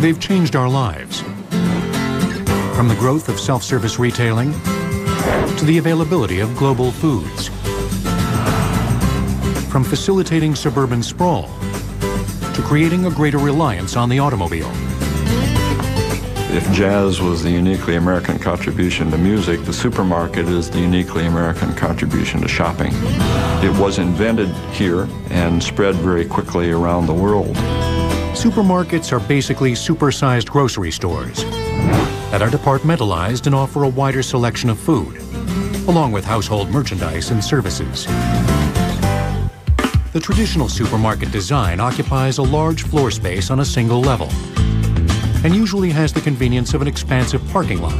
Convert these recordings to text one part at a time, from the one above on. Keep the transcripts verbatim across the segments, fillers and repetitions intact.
They've changed our lives. From the growth of self-service retailing to the availability of global foods. From facilitating suburban sprawl to creating a greater reliance on the automobile. If jazz was the uniquely American contribution to music, the supermarket is the uniquely American contribution to shopping. It was invented here and spread very quickly around the world. Supermarkets are basically supersized grocery stores that are departmentalized and offer a wider selection of food, along with household merchandise and services. The traditional supermarket design occupies a large floor space on a single level, and usually has the convenience of an expansive parking lot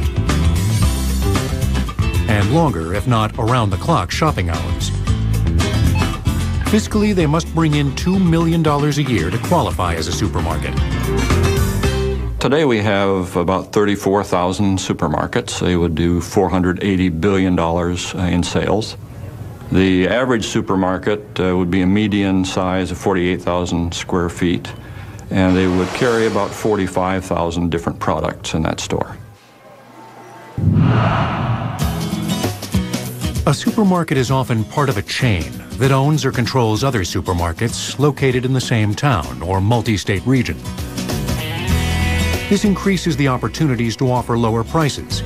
and longer, if not around-the-clock, shopping hours. Fiscally, they must bring in two million dollars a year to qualify as a supermarket. Today we have about thirty-four thousand supermarkets. They would do four hundred eighty billion dollars in sales. The average supermarket uh, would be a median size of forty-eight thousand square feet, and they would carry about forty-five thousand different products in that store. A supermarket is often part of a chain that owns or controls other supermarkets located in the same town or multi-state region. This increases the opportunities to offer lower prices,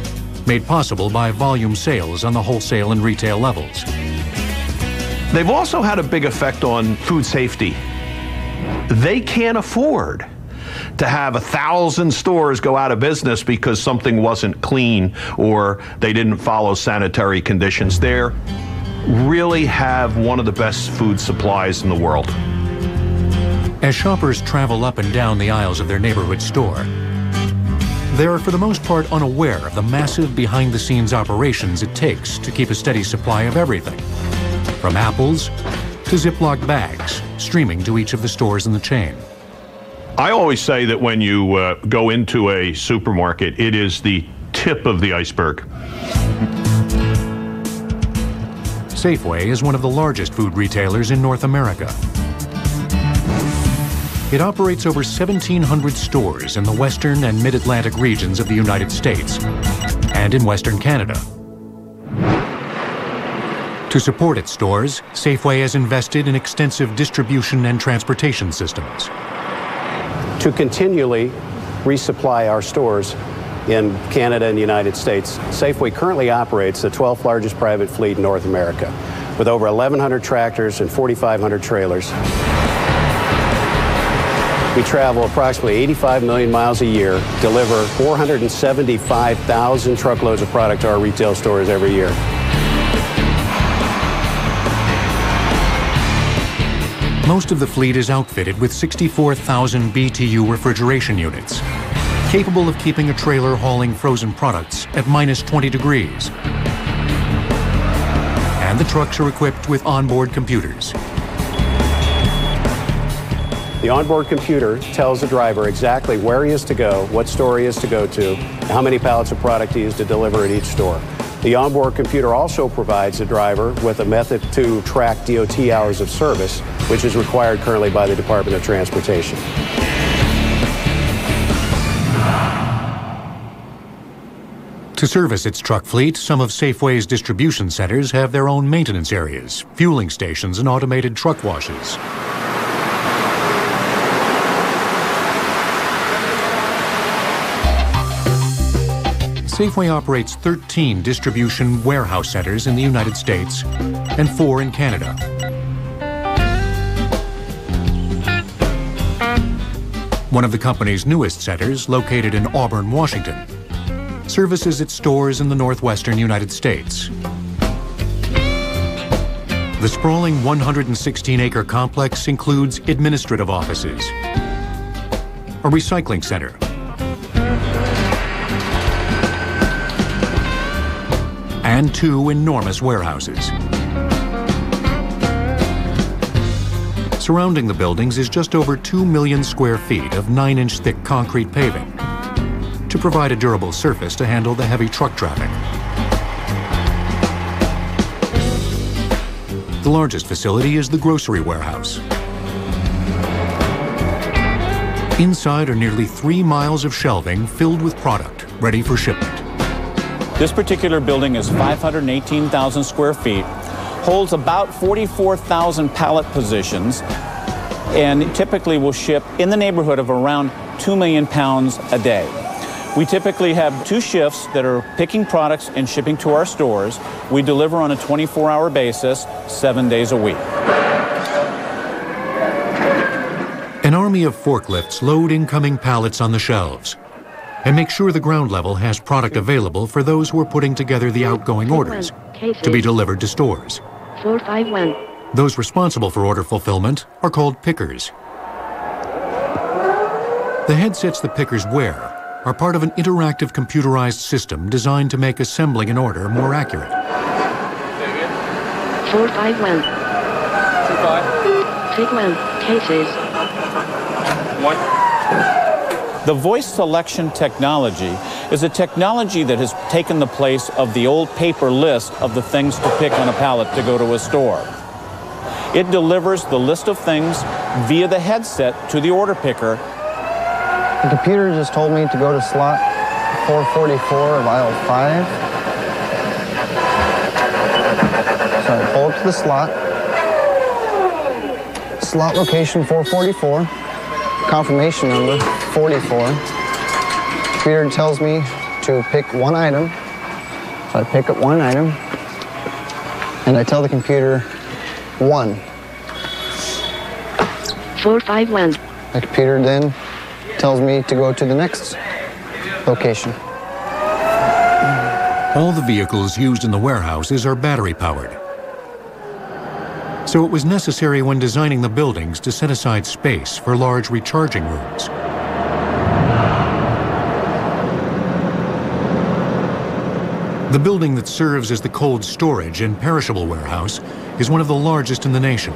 made possible by volume sales on the wholesale and retail levels. They've also had a big effect on food safety. They can't afford to have a thousand stores go out of business because something wasn't clean or they didn't follow sanitary conditions. They really have one of the best food supplies in the world. As shoppers travel up and down the aisles of their neighborhood store, they are for the most part unaware of the massive behind-the-scenes operations it takes to keep a steady supply of everything, from apples to Ziploc bags, streaming to each of the stores in the chain. I always say that when you uh, go into a supermarket, it is the tip of the iceberg. Safeway is one of the largest food retailers in North America. It operates over seventeen hundred stores in the western and mid-Atlantic regions of the United States and in Western Canada. To support its stores, Safeway has invested in extensive distribution and transportation systems. To continually resupply our stores in Canada and the United States, Safeway currently operates the twelfth largest private fleet in North America, with over eleven hundred tractors and forty-five hundred trailers. We travel approximately eighty-five million miles a year, deliver four hundred seventy-five thousand truckloads of product to our retail stores every year. Most of the fleet is outfitted with sixty-four thousand B T U refrigeration units, capable of keeping a trailer hauling frozen products at minus twenty degrees. And the trucks are equipped with onboard computers. The onboard computer tells the driver exactly where he is to go, what store he is to go to, and how many pallets of product he is to deliver at each store. The onboard computer also provides the driver with a method to track D O T hours of service, which is required currently by the Department of Transportation. To service its truck fleet, some of Safeway's distribution centers have their own maintenance areas, fueling stations, and automated truck washes. Safeway operates thirteen distribution warehouse centers in the United States and four in Canada. One of the company's newest centers, located in Auburn, Washington, services its stores in the northwestern United States. The sprawling one hundred sixteen acre complex includes administrative offices, a recycling center, and two enormous warehouses. Surrounding the buildings is just over two million square feet of nine inch thick concrete paving to provide a durable surface to handle the heavy truck traffic. The largest facility is the grocery warehouse. Inside are nearly three miles of shelving filled with product, ready for shipment. This particular building is five hundred eighteen thousand square feet, holds about forty-four thousand pallet positions, and typically will ship in the neighborhood of around two million pounds a day. We typically have two shifts that are picking products and shipping to our stores. We deliver on a twenty-four hour basis, seven days a week. An army of forklifts load incoming pallets on the shelves and make sure the ground level has product available for those who are putting together the outgoing orders to be delivered to stores. four five one. Those responsible for order fulfillment are called pickers. The headsets the pickers wear are part of an interactive computerized system designed to make assembling an order more accurate. four five one. two five. Cases. One. The voice selection technology is a technology that has taken the place of the old paper list of the things to pick on a pallet to go to a store. It delivers the list of things via the headset to the order picker. The computer just told me to go to slot four forty-four of aisle five. So I pull up to the slot. Slot location four forty-four. Confirmation number forty-four. The computer tells me to pick one item. So I pick up one item. And I tell the computer one. four five one. The computer then tells me to go to the next location. All the vehicles used in the warehouses are battery powered. So it was necessary when designing the buildings to set aside space for large recharging rooms. The building that serves as the cold storage and perishable warehouse is one of the largest in the nation.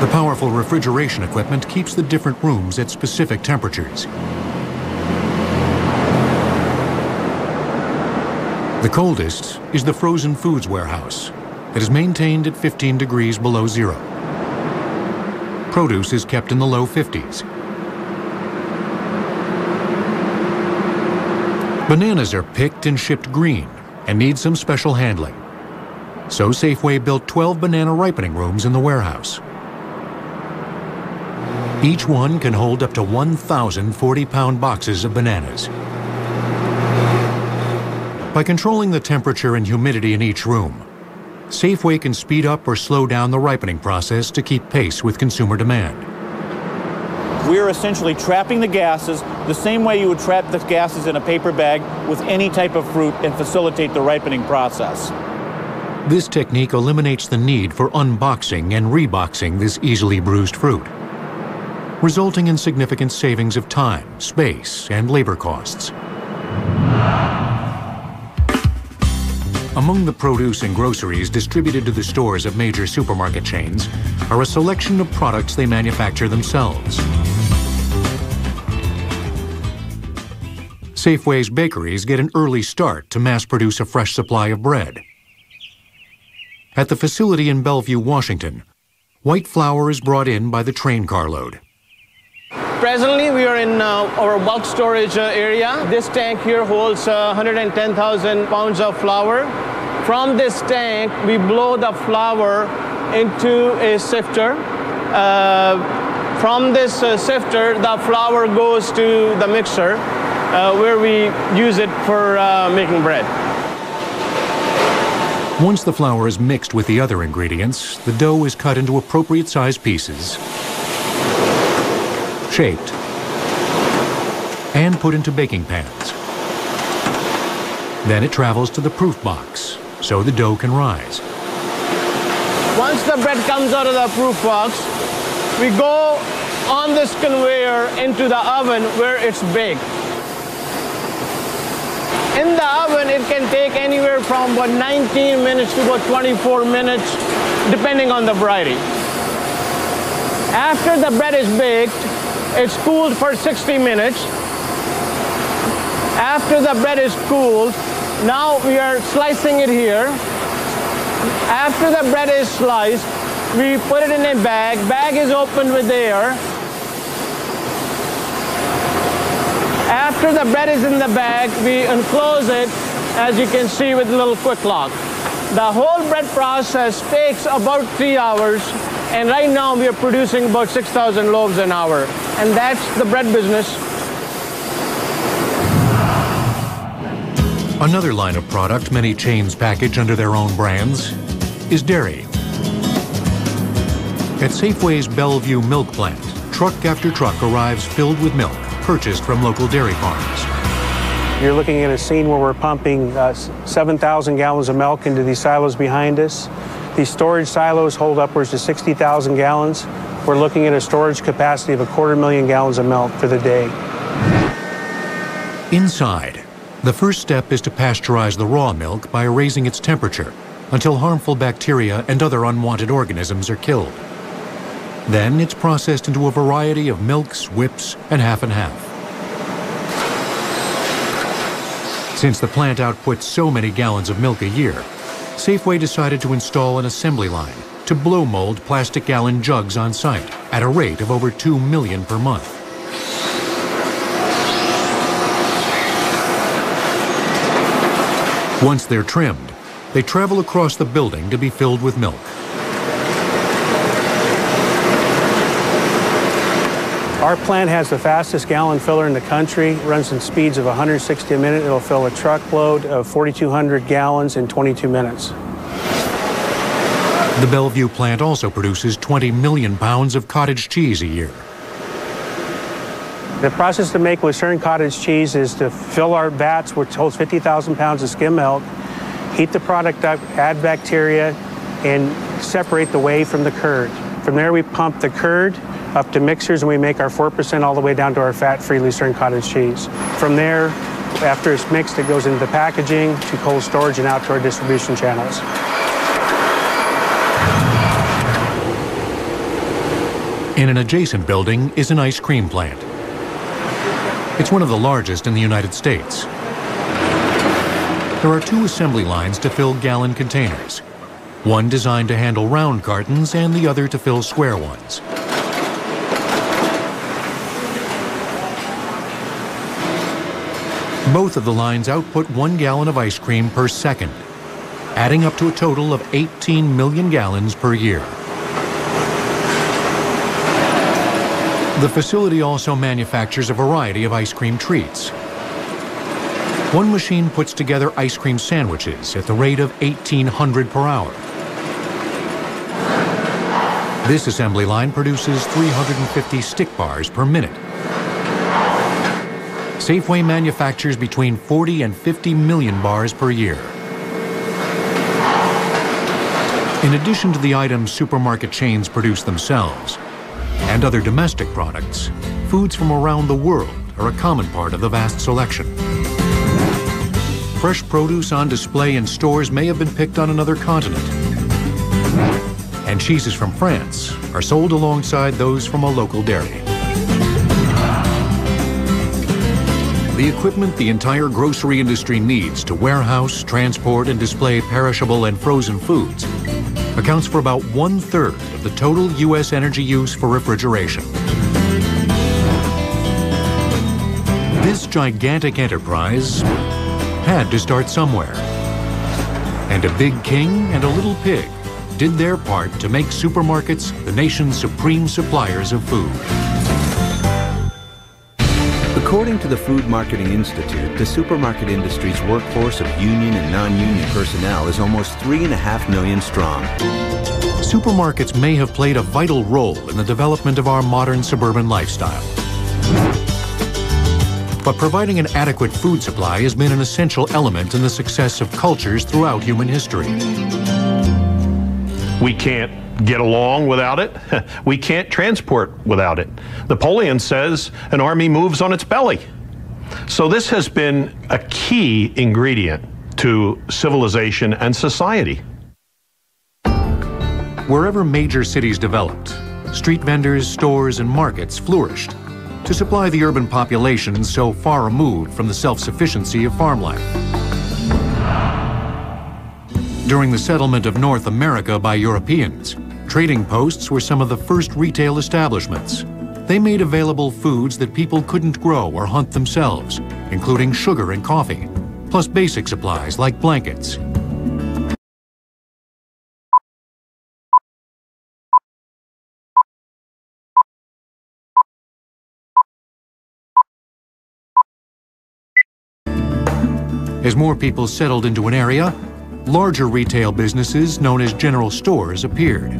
The powerful refrigeration equipment keeps the different rooms at specific temperatures. The coldest is the frozen foods warehouse that is maintained at fifteen degrees below zero. Produce is kept in the low fifties. Bananas are picked and shipped green and need some special handling. So Safeway built twelve banana ripening rooms in the warehouse. Each one can hold up to one thousand forty pound boxes of bananas. By controlling the temperature and humidity in each room, Safeway can speed up or slow down the ripening process to keep pace with consumer demand. We're essentially trapping the gases the same way you would trap the gases in a paper bag with any type of fruit and facilitate the ripening process. This technique eliminates the need for unboxing and reboxing this easily bruised fruit, resulting in significant savings of time, space, and labor costs. Among the produce and groceries distributed to the stores of major supermarket chains are a selection of products they manufacture themselves. Safeway's bakeries get an early start to mass produce a fresh supply of bread. At the facility in Bellevue, Washington, white flour is brought in by the train carload. Presently, we are in uh, our bulk storage uh, area. This tank here holds uh, one hundred ten thousand pounds of flour. From this tank, we blow the flour into a sifter. Uh, from this uh, sifter, the flour goes to the mixer, uh, where we use it for uh, making bread. Once the flour is mixed with the other ingredients, the dough is cut into appropriate size pieces, shaped, and put into baking pans. Then it travels to the proof box, so the dough can rise. Once the bread comes out of the proof box, we go on this conveyor into the oven where it's baked. In the oven, it can take anywhere from about nineteen minutes to about twenty-four minutes, depending on the variety. After the bread is baked, it's cooled for sixty minutes. After the bread is cooled, now we are slicing it here. After the bread is sliced, We put it in a bag. Bag is opened with air. After the bread is in the bag, we enclose it, as you can see, with a little quick lock. The whole bread process takes about three hours, and right now we are producing about six thousand loaves an hour. And that's the bread business. Another line of product many chains package under their own brands is dairy. At Safeway's Bellevue milk plant, truck after truck arrives filled with milk purchased from local dairy farms. You're looking at a scene where we're pumping uh, seven thousand gallons of milk into these silos behind us. These storage silos hold upwards to sixty thousand gallons. We're looking at a storage capacity of a quarter million gallons of milk for the day. Inside, the first step is to pasteurize the raw milk by raising its temperature until harmful bacteria and other unwanted organisms are killed. Then it's processed into a variety of milks, whips, and half and half. Since the plant outputs so many gallons of milk a year, Safeway decided to install an assembly line to blow mold plastic gallon jugs on site at a rate of over two million per month. Once they're trimmed, they travel across the building to be filled with milk. Our plant has the fastest gallon filler in the country. It runs in speeds of one hundred sixty a minute. It'll fill a truckload of forty-two hundred gallons in twenty-two minutes. The Bellevue plant also produces twenty million pounds of cottage cheese a year. The process to make Lucerne cottage cheese is to fill our vats, which holds fifty thousand pounds of skim milk, heat the product up, add bacteria, and separate the whey from the curd. From there, we pump the curd up to mixers, and we make our four percent all the way down to our fat-free Lucerne cottage cheese. From there, after it's mixed, it goes into the packaging, to cold storage, and out to our distribution channels. In an adjacent building is an ice cream plant. It's one of the largest in the United States. There are two assembly lines to fill gallon containers, one designed to handle round cartons and the other to fill square ones. Both of the lines output one gallon of ice cream per second, adding up to a total of eighteen million gallons per year. The facility also manufactures a variety of ice cream treats. One machine puts together ice cream sandwiches at the rate of eighteen hundred per hour. This assembly line produces three hundred fifty stick bars per minute. Safeway manufactures between forty and fifty million bars per year. In addition to the items supermarket chains produce themselves and other domestic products, foods from around the world are a common part of the vast selection. Fresh produce on display in stores may have been picked on another continent, and cheeses from France are sold alongside those from a local dairy. The equipment the entire grocery industry needs to warehouse, transport, and display perishable and frozen foods accounts for about one-third of the total U S energy use for refrigeration. This gigantic enterprise had to start somewhere. And a big king and a little pig did their part to make supermarkets the nation's supreme suppliers of food. According to the Food Marketing Institute, the supermarket industry's workforce of union and non-union personnel is almost three and a half million strong. Supermarkets may have played a vital role in the development of our modern suburban lifestyle. But providing an adequate food supply has been an essential element in the success of cultures throughout human history. We can't get along without it. We can't transport without it. Napoleon says an army moves on its belly. So this has been a key ingredient to civilization and society. Wherever major cities developed, street vendors, stores, and markets flourished to supply the urban population so far removed from the self-sufficiency of farm life. During the settlement of North America by Europeans, Trading posts were some of the first retail establishments. They made available foods that people couldn't grow or hunt themselves, including sugar and coffee, plus basic supplies like blankets. As more people settled into an area, larger retail businesses known as general stores appeared.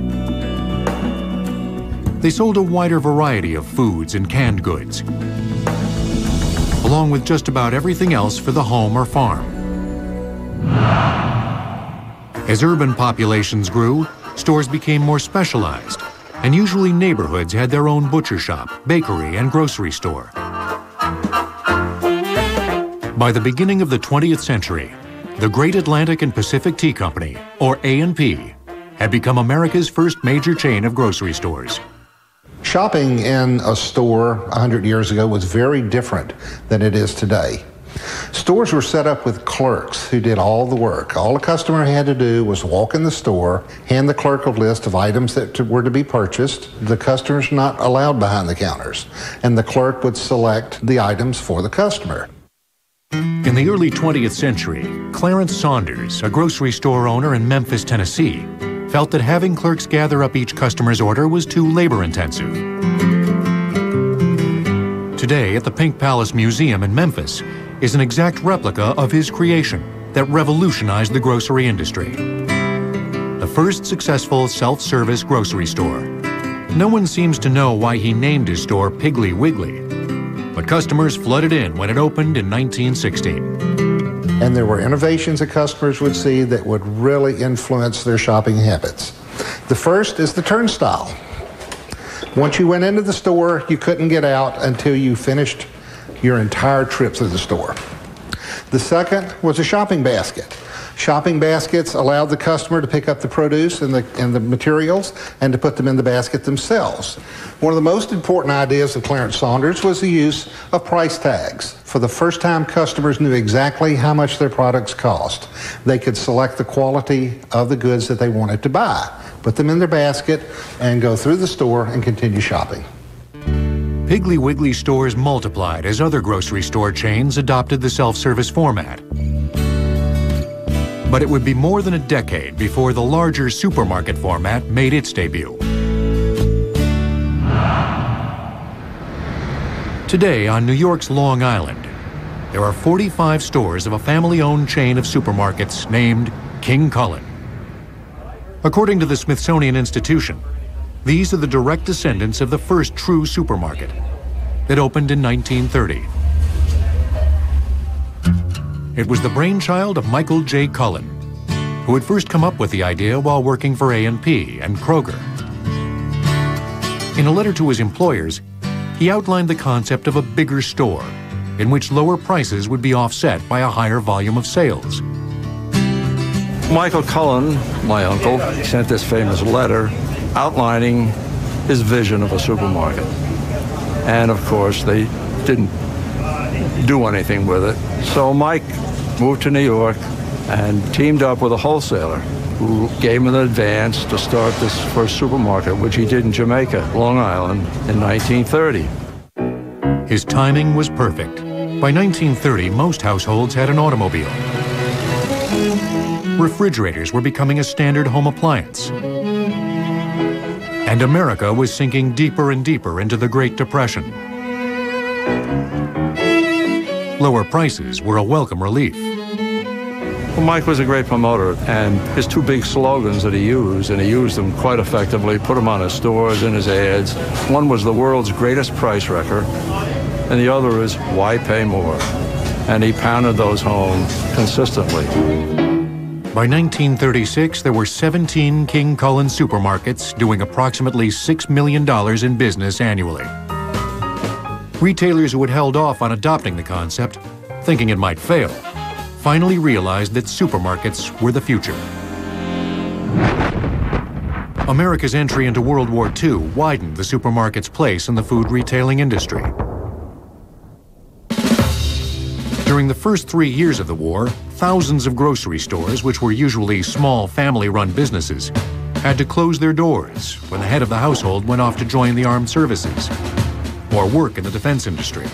They sold a wider variety of foods and canned goods, along with just about everything else for the home or farm. As urban populations grew, stores became more specialized, and usually neighborhoods had their own butcher shop, bakery, and grocery store. By the beginning of the twentieth century, the Great Atlantic and Pacific Tea Company, or A and P, had become America's first major chain of grocery stores. Shopping in a store one hundred years ago was very different than it is today. Stores were set up with clerks who did all the work. All a customer had to do was walk in the store, hand the clerk a list of items that were to be purchased. The customer's not allowed behind the counters, and the clerk would select the items for the customer. In the early twentieth century, Clarence Saunders, a grocery store owner in Memphis, Tennessee, felt that having clerks gather up each customer's order was too labor-intensive. Today, at the Pink Palace Museum in Memphis, is an exact replica of his creation that revolutionized the grocery industry. The first successful self-service grocery store. No one seems to know why he named his store Piggly Wiggly, but customers flooded in when it opened in nineteen sixteen. And there were innovations that customers would see that would really influence their shopping habits. The first is the turnstile. Once you went into the store, you couldn't get out until you finished your entire trip through the store. The second was a shopping basket. Shopping baskets allowed the customer to pick up the produce and the, and the materials and to put them in the basket themselves. One of the most important ideas of Clarence Saunders was the use of price tags. For the first time, customers knew exactly how much their products cost. They could select the quality of the goods that they wanted to buy, put them in their basket, and go through the store and continue shopping. Piggly Wiggly stores multiplied as other grocery store chains adopted the self-service format. But it would be more than a decade before the larger supermarket format made its debut. Today, on New York's Long Island, there are forty-five stores of a family-owned chain of supermarkets named King Kullen. According to the Smithsonian Institution, these are the direct descendants of the first true supermarket that opened in nineteen thirty. It was the brainchild of Michael J. Cullen, who had first come up with the idea while working for A and P and Kroger. In a letter to his employers, he outlined the concept of a bigger store in which lower prices would be offset by a higher volume of sales. Michael Cullen, my uncle, sent this famous letter outlining his vision of a supermarket. And of course, they didn't do anything with it. So Mike moved to New York and teamed up with a wholesaler who gave him an advance to start this first supermarket, which he did in Jamaica, Long Island, in nineteen thirty. His timing was perfect. By nineteen thirty, most households had an automobile. Refrigerators were becoming a standard home appliance. And America was sinking deeper and deeper into the Great Depression. Lower prices were a welcome relief. Well, Mike was a great promoter, and his two big slogans that he used, and he used them quite effectively, put them on his stores and his ads. One was the world's greatest price wrecker, and the other is why pay more? And he pounded those home consistently. By nineteen thirty-six, there were seventeen King Kullen supermarkets doing approximately six million dollars in business annually. Retailers who had held off on adopting the concept, thinking it might fail, finally realized that supermarkets were the future. America's entry into World War Two widened the supermarket's place in the food retailing industry. During the first three years of the war, thousands of grocery stores, which were usually small family-run businesses, had to close their doors when the head of the household went off to join the armed services or work in the defense industry.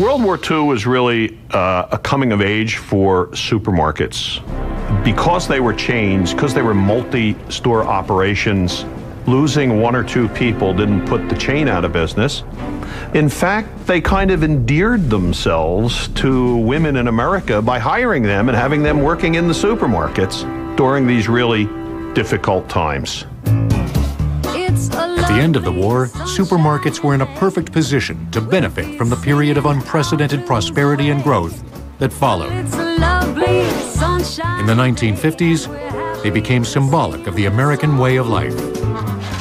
World War Two was really uh, a coming of age for supermarkets. Because they were chains, because they were multi-store operations, losing one or two people didn't put the chain out of business. In fact, they kind of endeared themselves to women in America by hiring them and having them working in the supermarkets during these really difficult times. At the end of the war, supermarkets were in a perfect position to benefit from the period of unprecedented prosperity and growth that followed. In the nineteen fifties, they became symbolic of the American way of life.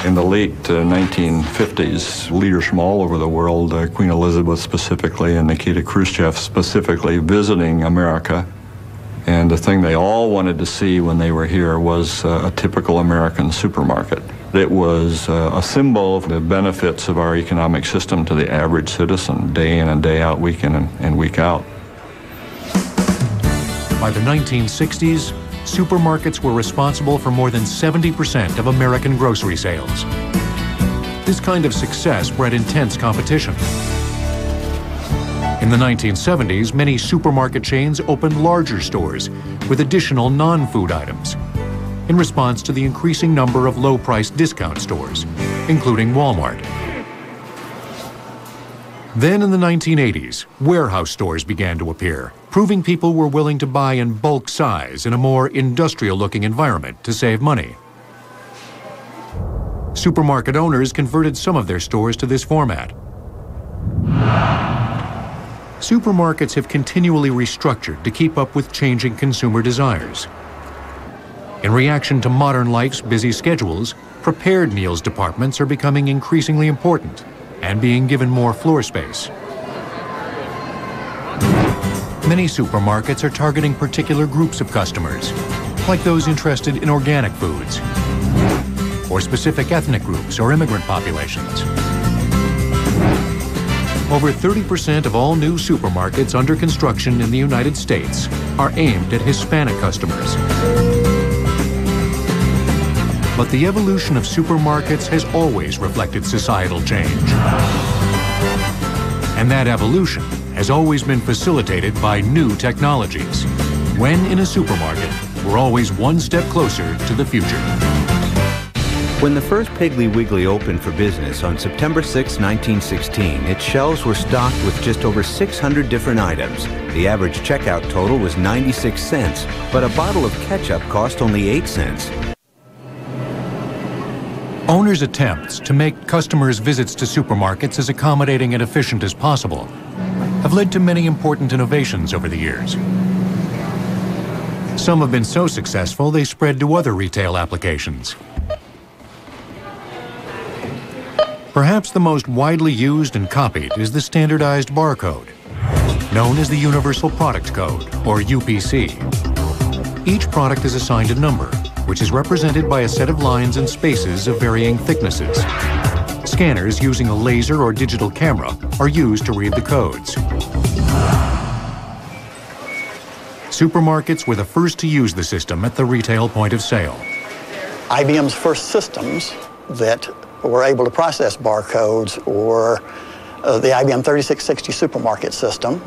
In the late uh, nineteen fifties, leaders from all over the world, uh, Queen Elizabeth specifically and Nikita Khrushchev specifically, visiting America. And the thing they all wanted to see when they were here was uh, a typical American supermarket. It was uh, a symbol of the benefits of our economic system to the average citizen, day in and day out, week in and, and week out. By the nineteen sixties, supermarkets were responsible for more than seventy percent of American grocery sales. This kind of success bred intense competition. In the nineteen seventies, many supermarket chains opened larger stores with additional non-food items in response to the increasing number of low-priced discount stores, including Walmart. Then in the nineteen eighties, warehouse stores began to appear, proving people were willing to buy in bulk size in a more industrial-looking environment to save money. Supermarket owners converted some of their stores to this format. Supermarkets have continually restructured to keep up with changing consumer desires. In reaction to modern life's busy schedules, prepared meals departments are becoming increasingly important and being given more floor space. Many supermarkets are targeting particular groups of customers, like those interested in organic foods, or specific ethnic groups or immigrant populations. Over thirty percent of all new supermarkets under construction in the United States are aimed at Hispanic customers. But the evolution of supermarkets has always reflected societal change. And that evolution has always been facilitated by new technologies. When in a supermarket, we're always one step closer to the future. When the first Piggly Wiggly opened for business on September sixth, nineteen sixteen, its shelves were stocked with just over six hundred different items. The average checkout total was ninety-six cents, but a bottle of ketchup cost only eight cents. Owners' attempts to make customers' visits to supermarkets as accommodating and efficient as possible have led to many important innovations over the years. Some have been so successful they spread to other retail applications. Perhaps the most widely used and copied is the standardized barcode, known as the Universal Product Code, or U P C. Each product is assigned a number, which is represented by a set of lines and spaces of varying thicknesses. Scanners using a laser or digital camera are used to read the codes. Supermarkets were the first to use the system at the retail point of sale. I B M's first systems that were able to process barcodes were uh, the I B M thirty-six sixty supermarket system,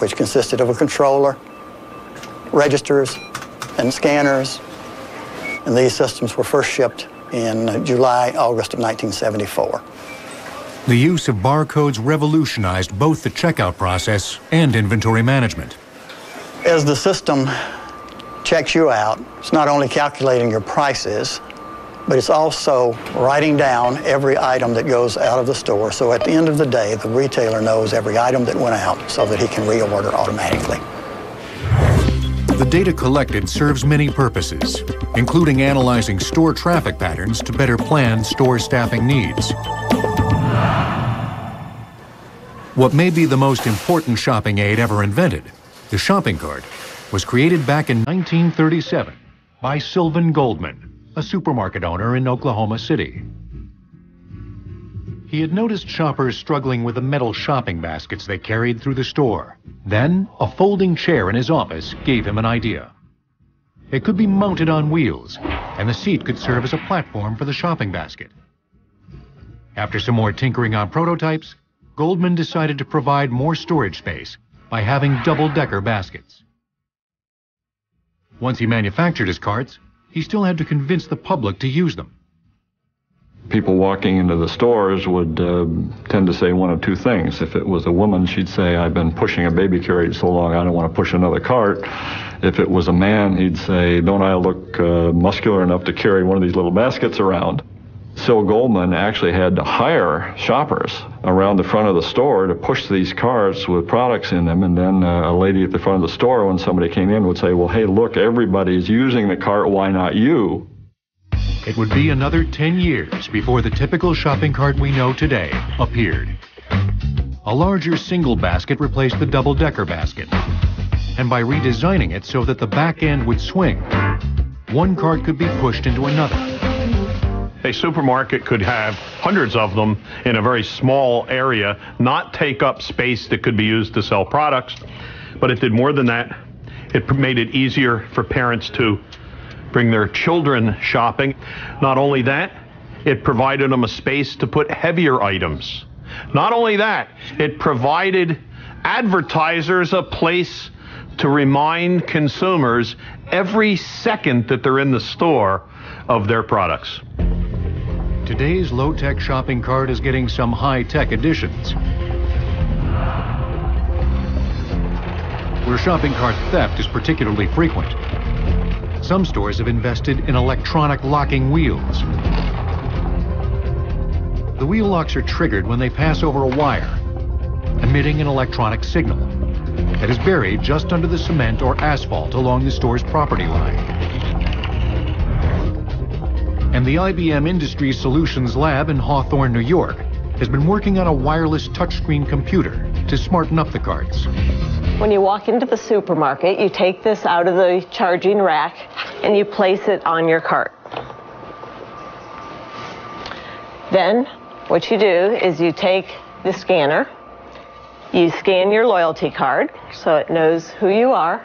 which consisted of a controller, registers, and scanners. And these systems were first shipped in July, August of nineteen seventy-four. The use of barcodes revolutionized both the checkout process and inventory management. As the system checks you out, it's not only calculating your prices, but it's also writing down every item that goes out of the store. So at the end of the day, the retailer knows every item that went out so that he can reorder automatically. The data collected serves many purposes, including analyzing store traffic patterns to better plan store staffing needs. What may be the most important shopping aid ever invented, the shopping cart, was created back in nineteen thirty-seven by Sylvan Goldman, a supermarket owner in Oklahoma City. He had noticed shoppers struggling with the metal shopping baskets they carried through the store. Then, a folding chair in his office gave him an idea. It could be mounted on wheels and the seat could serve as a platform for the shopping basket. After some more tinkering on prototypes, Goldman decided to provide more storage space by having double-decker baskets. Once he manufactured his carts, he still had to convince the public to use them. People walking into the stores would uh, tend to say one of two things. If it was a woman, she'd say, "I've been pushing a baby carriage so long, I don't want to push another cart." If it was a man, he'd say, "Don't I look uh, muscular enough to carry one of these little baskets around?" So Goldman actually had to hire shoppers around the front of the store to push these carts with products in them, and then uh, a lady at the front of the store, when somebody came in, would say, "Well, hey, look, everybody's using the cart, why not you?" It would be another ten years before the typical shopping cart we know today appeared. A larger single basket replaced the double-decker basket, and by redesigning it so that the back end would swing, one cart could be pushed into another. A supermarket could have hundreds of them in a very small area, not take up space that could be used to sell products, but it did more than that. It made it easier for parents to bring their children shopping. Not only that, it provided them a space to put heavier items. Not only that, it provided advertisers a place to remind consumers every second that they're in the store of their products. Today's low-tech shopping cart is getting some high-tech additions, where shopping cart theft is particularly frequent. Some stores have invested in electronic locking wheels. The wheel locks are triggered when they pass over a wire, emitting an electronic signal that is buried just under the cement or asphalt along the store's property line. And the I B M Industry Solutions Lab in Hawthorne, New York, has been working on a wireless touchscreen computer to smarten up the carts. When you walk into the supermarket, you take this out of the charging rack and you place it on your cart. Then what you do is you take the scanner, you scan your loyalty card so it knows who you are.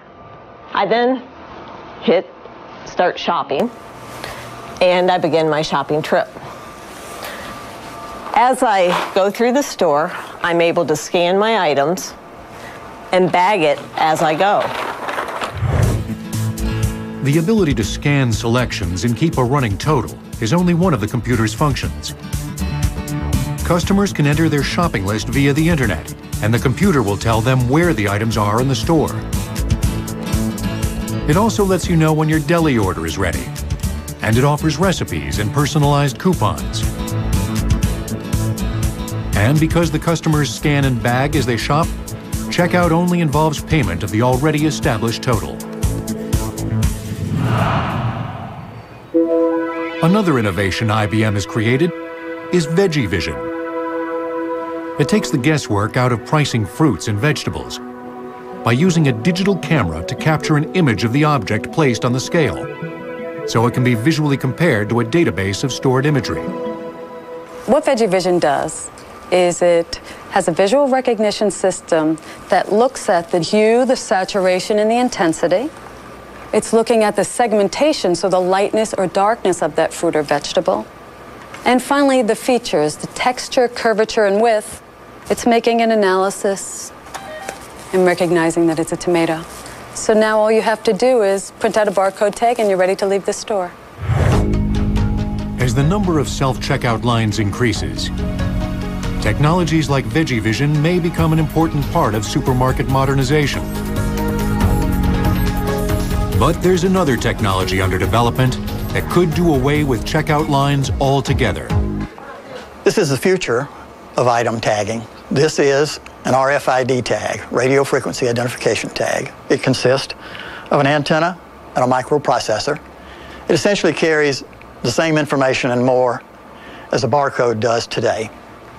I then hit start shopping and I begin my shopping trip. As I go through the store, I'm able to scan my items and bag it as I go. The ability to scan selections and keep a running total is only one of the computer's functions. Customers can enter their shopping list via the internet, and the computer will tell them where the items are in the store. It also lets you know when your deli order is ready, and it offers recipes and personalized coupons. And because the customers scan and bag as they shop, checkout only involves payment of the already established total. Another innovation I B M has created is VeggieVision. It takes the guesswork out of pricing fruits and vegetables by using a digital camera to capture an image of the object placed on the scale, so it can be visually compared to a database of stored imagery. What VeggieVision does is it has a visual recognition system that looks at the hue, the saturation, and the intensity. It's looking at the segmentation, so the lightness or darkness of that fruit or vegetable. And finally, the features, the texture, curvature, and width. It's making an analysis and recognizing that it's a tomato. So now all you have to do is print out a barcode tag and you're ready to leave the store. As the number of self-checkout lines increases, technologies like VeggieVision may become an important part of supermarket modernization. But there's another technology under development that could do away with checkout lines altogether. This is the future of item tagging. This is an R F I D tag, radio frequency identification tag. It consists of an antenna and a microprocessor. It essentially carries the same information and more as a barcode does today.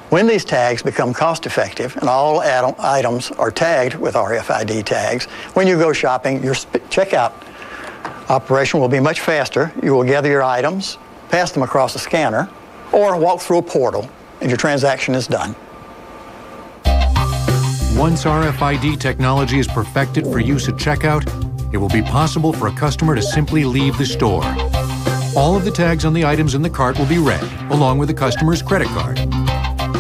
When these tags become cost-effective and all items are tagged with R F I D tags, when you go shopping, your checkout operation will be much faster. You will gather your items, pass them across a scanner, or walk through a portal, and your transaction is done. Once R F I D technology is perfected for use at checkout, it will be possible for a customer to simply leave the store. All of the tags on the items in the cart will be read, along with the customer's credit card,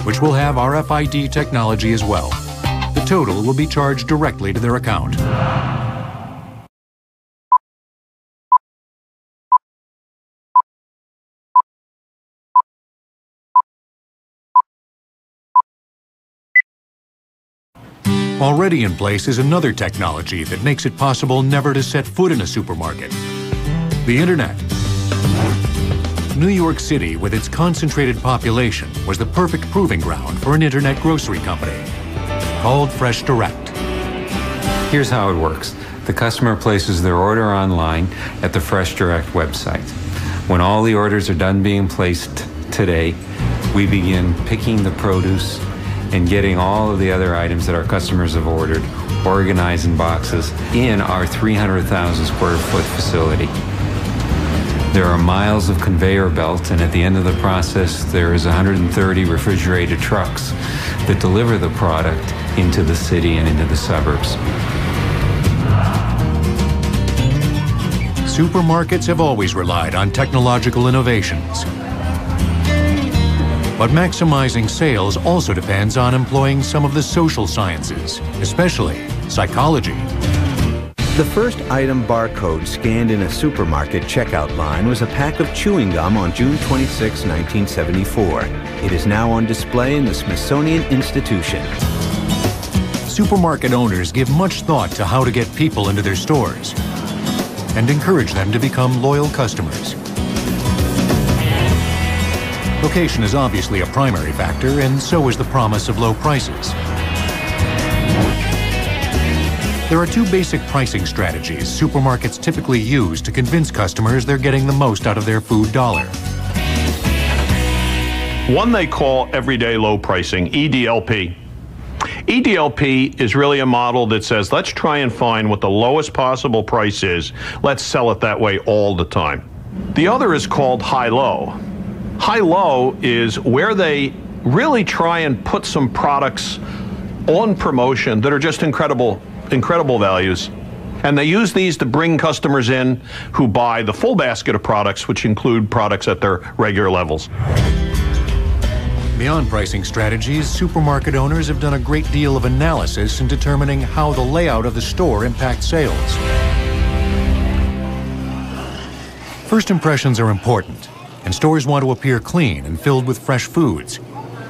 which will have R F I D technology as well. The total will be charged directly to their account. Already in place is another technology that makes it possible never to set foot in a supermarket. The internet. New York City, with its concentrated population, was the perfect proving ground for an internet grocery company called FreshDirect. Here's how it works. The customer places their order online at the FreshDirect website. When all the orders are done being placed today, we begin picking the produce and getting all of the other items that our customers have ordered organized in boxes in our three hundred thousand square foot facility. There are miles of conveyor belts, and at the end of the process, there is one hundred thirty refrigerated trucks that deliver the product into the city and into the suburbs. Supermarkets have always relied on technological innovations. But maximizing sales also depends on employing some of the social sciences, especially psychology. The first item barcode scanned in a supermarket checkout line was a pack of chewing gum on June twenty-sixth, nineteen seventy-four. It is now on display in the Smithsonian Institution. Supermarket owners give much thought to how to get people into their stores and encourage them to become loyal customers. Location is obviously a primary factor, and so is the promise of low prices. There are two basic pricing strategies supermarkets typically use to convince customers they're getting the most out of their food dollar. One they call everyday low pricing, E D L P. E D L P is really a model that says, let's try and find what the lowest possible price is. Let's sell it that way all the time. The other is called high-low. High-low is where they really try and put some products on promotion that are just incredible, incredible values. And they use these to bring customers in who buy the full basket of products, which include products at their regular levels. Beyond pricing strategies, supermarket owners have done a great deal of analysis in determining how the layout of the store impacts sales. First impressions are important. And stores want to appear clean and filled with fresh foods.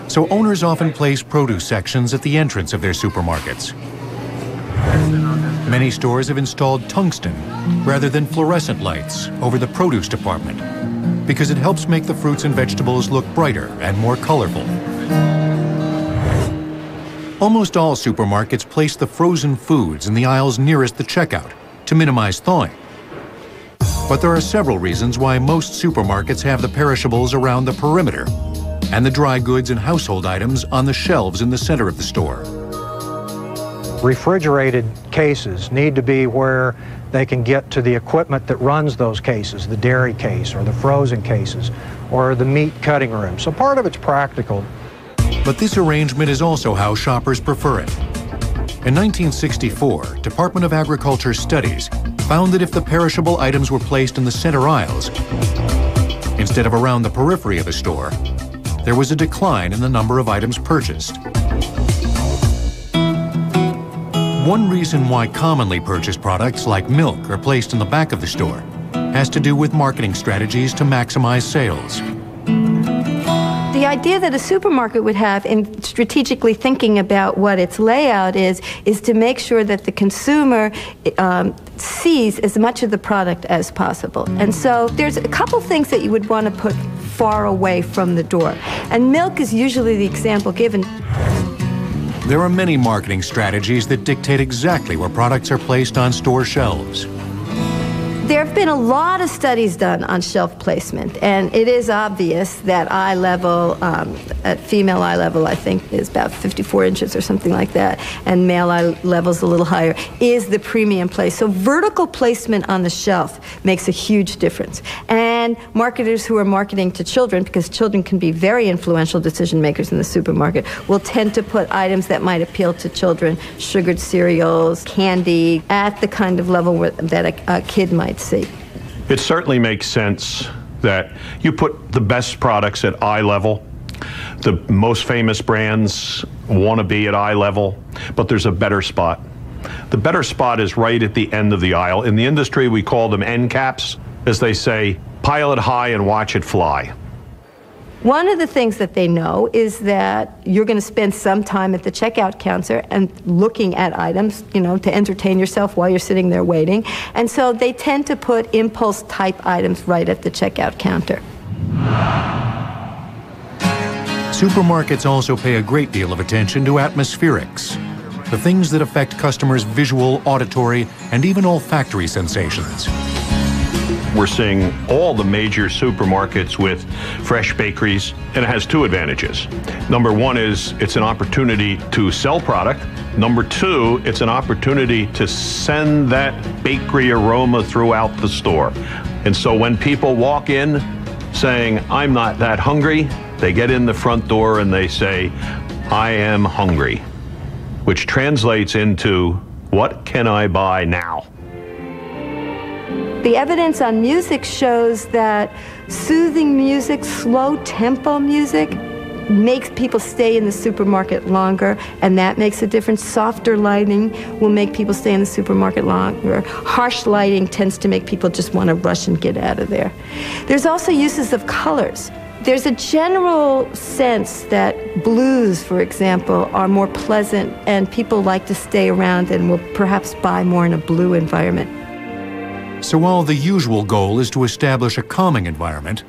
So owners often place produce sections at the entrance of their supermarkets. Many stores have installed tungsten rather than fluorescent lights over the produce department because it helps make the fruits and vegetables look brighter and more colorful. Almost all supermarkets place the frozen foods in the aisles nearest the checkout to minimize thawing. But there are several reasons why most supermarkets have the perishables around the perimeter and the dry goods and household items on the shelves in the center of the store. Refrigerated cases need to be where they can get to the equipment that runs those cases, the dairy case or the frozen cases or the meat cutting room. So part of it's practical. But this arrangement is also how shoppers prefer it. In nineteen sixty-four, Department of Agriculture studies found that if the perishable items were placed in the center aisles instead of around the periphery of the store, there was a decline in the number of items purchased. One reason why commonly purchased products like milk are placed in the back of the store has to do with marketing strategies to maximize sales. The idea that a supermarket would have in strategically thinking about what its layout is, is to make sure that the consumer um, sees as much of the product as possible. And so there's a couple things that you would want to put far away from the door. And milk is usually the example given. There are many marketing strategies that dictate exactly where products are placed on store shelves. There have been a lot of studies done on shelf placement, and it is obvious that eye level, um, at female eye level, I think is about fifty-four inches or something like that, and male eye level's a little higher, is the premium place. So vertical placement on the shelf makes a huge difference. And marketers who are marketing to children, because children can be very influential decision makers in the supermarket, will tend to put items that might appeal to children, sugared cereals, candy, at the kind of level where, that a, a kid might see. It certainly makes sense that you put the best products at eye level. The most famous brands want to be at eye level, but there's a better spot. The better spot is right at the end of the aisle. In the industry, we call them end caps. As they say, pile it high and watch it fly. One of the things that they know is that you're going to spend some time at the checkout counter and looking at items, you know, to entertain yourself while you're sitting there waiting. And so they tend to put impulse type items right at the checkout counter. Supermarkets also pay a great deal of attention to atmospherics, the things that affect customers' visual, auditory, and even olfactory sensations. We're seeing all the major supermarkets with fresh bakeries, and it has two advantages. Number one is it's an opportunity to sell product. Number two, it's an opportunity to send that bakery aroma throughout the store. And so when people walk in saying, "I'm not that hungry," they get in the front door and they say, "I am hungry," which translates into, "What can I buy now?" The evidence on music shows that soothing music, slow tempo music, makes people stay in the supermarket longer, and that makes a difference. Softer lighting will make people stay in the supermarket longer. Harsh lighting tends to make people just want to rush and get out of there. There's also uses of colors. There's a general sense that blues, for example, are more pleasant, and people like to stay around and will perhaps buy more in a blue environment. So while the usual goal is to establish a calming environment,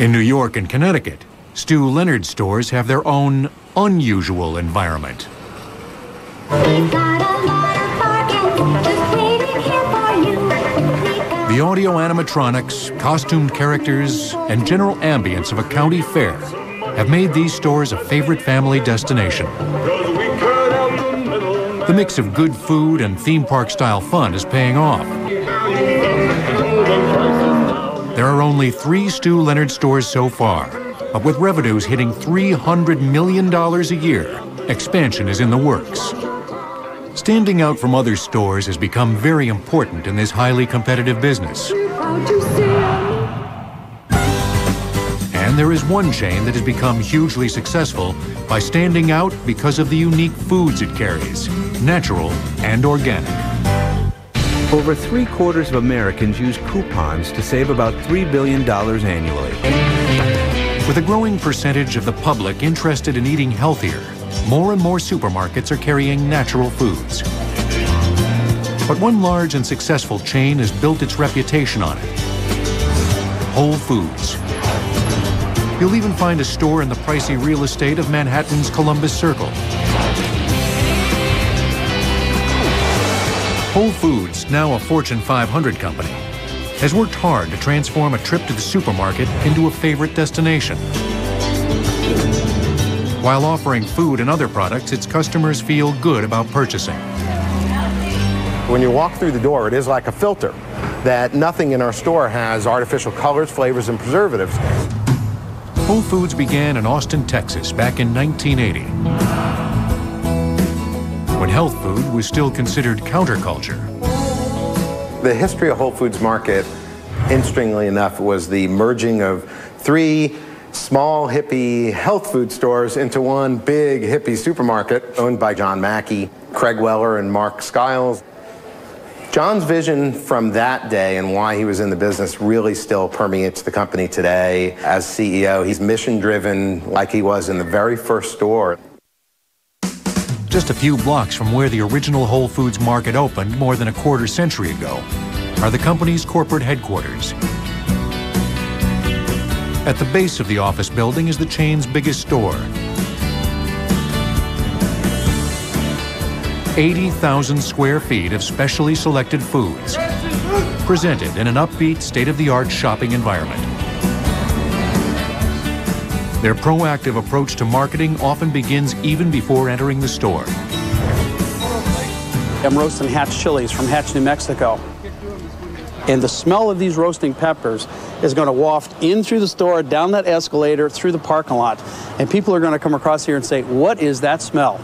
in New York and Connecticut, Stew Leonard's stores have their own unusual environment. The audio animatronics, costumed characters, and general ambience of a county fair have made these stores a favorite family destination. The mix of good food and theme park-style fun is paying off. There are only three Stew Leonard stores so far, but with revenues hitting three hundred million dollars a year, expansion is in the works. Standing out from other stores has become very important in this highly competitive business. And there is one chain that has become hugely successful by standing out because of the unique foods it carries, natural and organic. Over three quarters of Americans use coupons to save about three billion dollars annually. With a growing percentage of the public interested in eating healthier, more and more supermarkets are carrying natural foods. But one large and successful chain has built its reputation on it: Whole Foods. You'll even find a store in the pricey real estate of Manhattan's Columbus Circle. Whole Foods, now a Fortune five hundred company, has worked hard to transform a trip to the supermarket into a favorite destination. While offering food and other products, its customers feel good about purchasing. When you walk through the door, it is like a filter, that nothing in our store has artificial colors, flavors, and preservatives. Whole Foods began in Austin, Texas, back in nineteen eighty, when health food was still considered counterculture. The history of Whole Foods market, interestingly enough, was the merging of three small hippie health food stores into one big hippie supermarket owned by John Mackey, Craig Weller, and Mark Skiles. John's vision from that day and why he was in the business really still permeates the company today. As C E O, he's mission-driven like he was in the very first store. Just a few blocks from where the original Whole Foods market opened more than a quarter century ago are the company's corporate headquarters. At the base of the office building is the chain's biggest store. eighty thousand square feet of specially selected foods, presented in an upbeat, state-of-the-art shopping environment. Their proactive approach to marketing often begins even before entering the store. I'm roasting Hatch chilies from Hatch, New Mexico. And the smell of these roasting peppers is going to waft in through the store, down that escalator, through the parking lot. And people are going to come across here and say, "What is that smell?"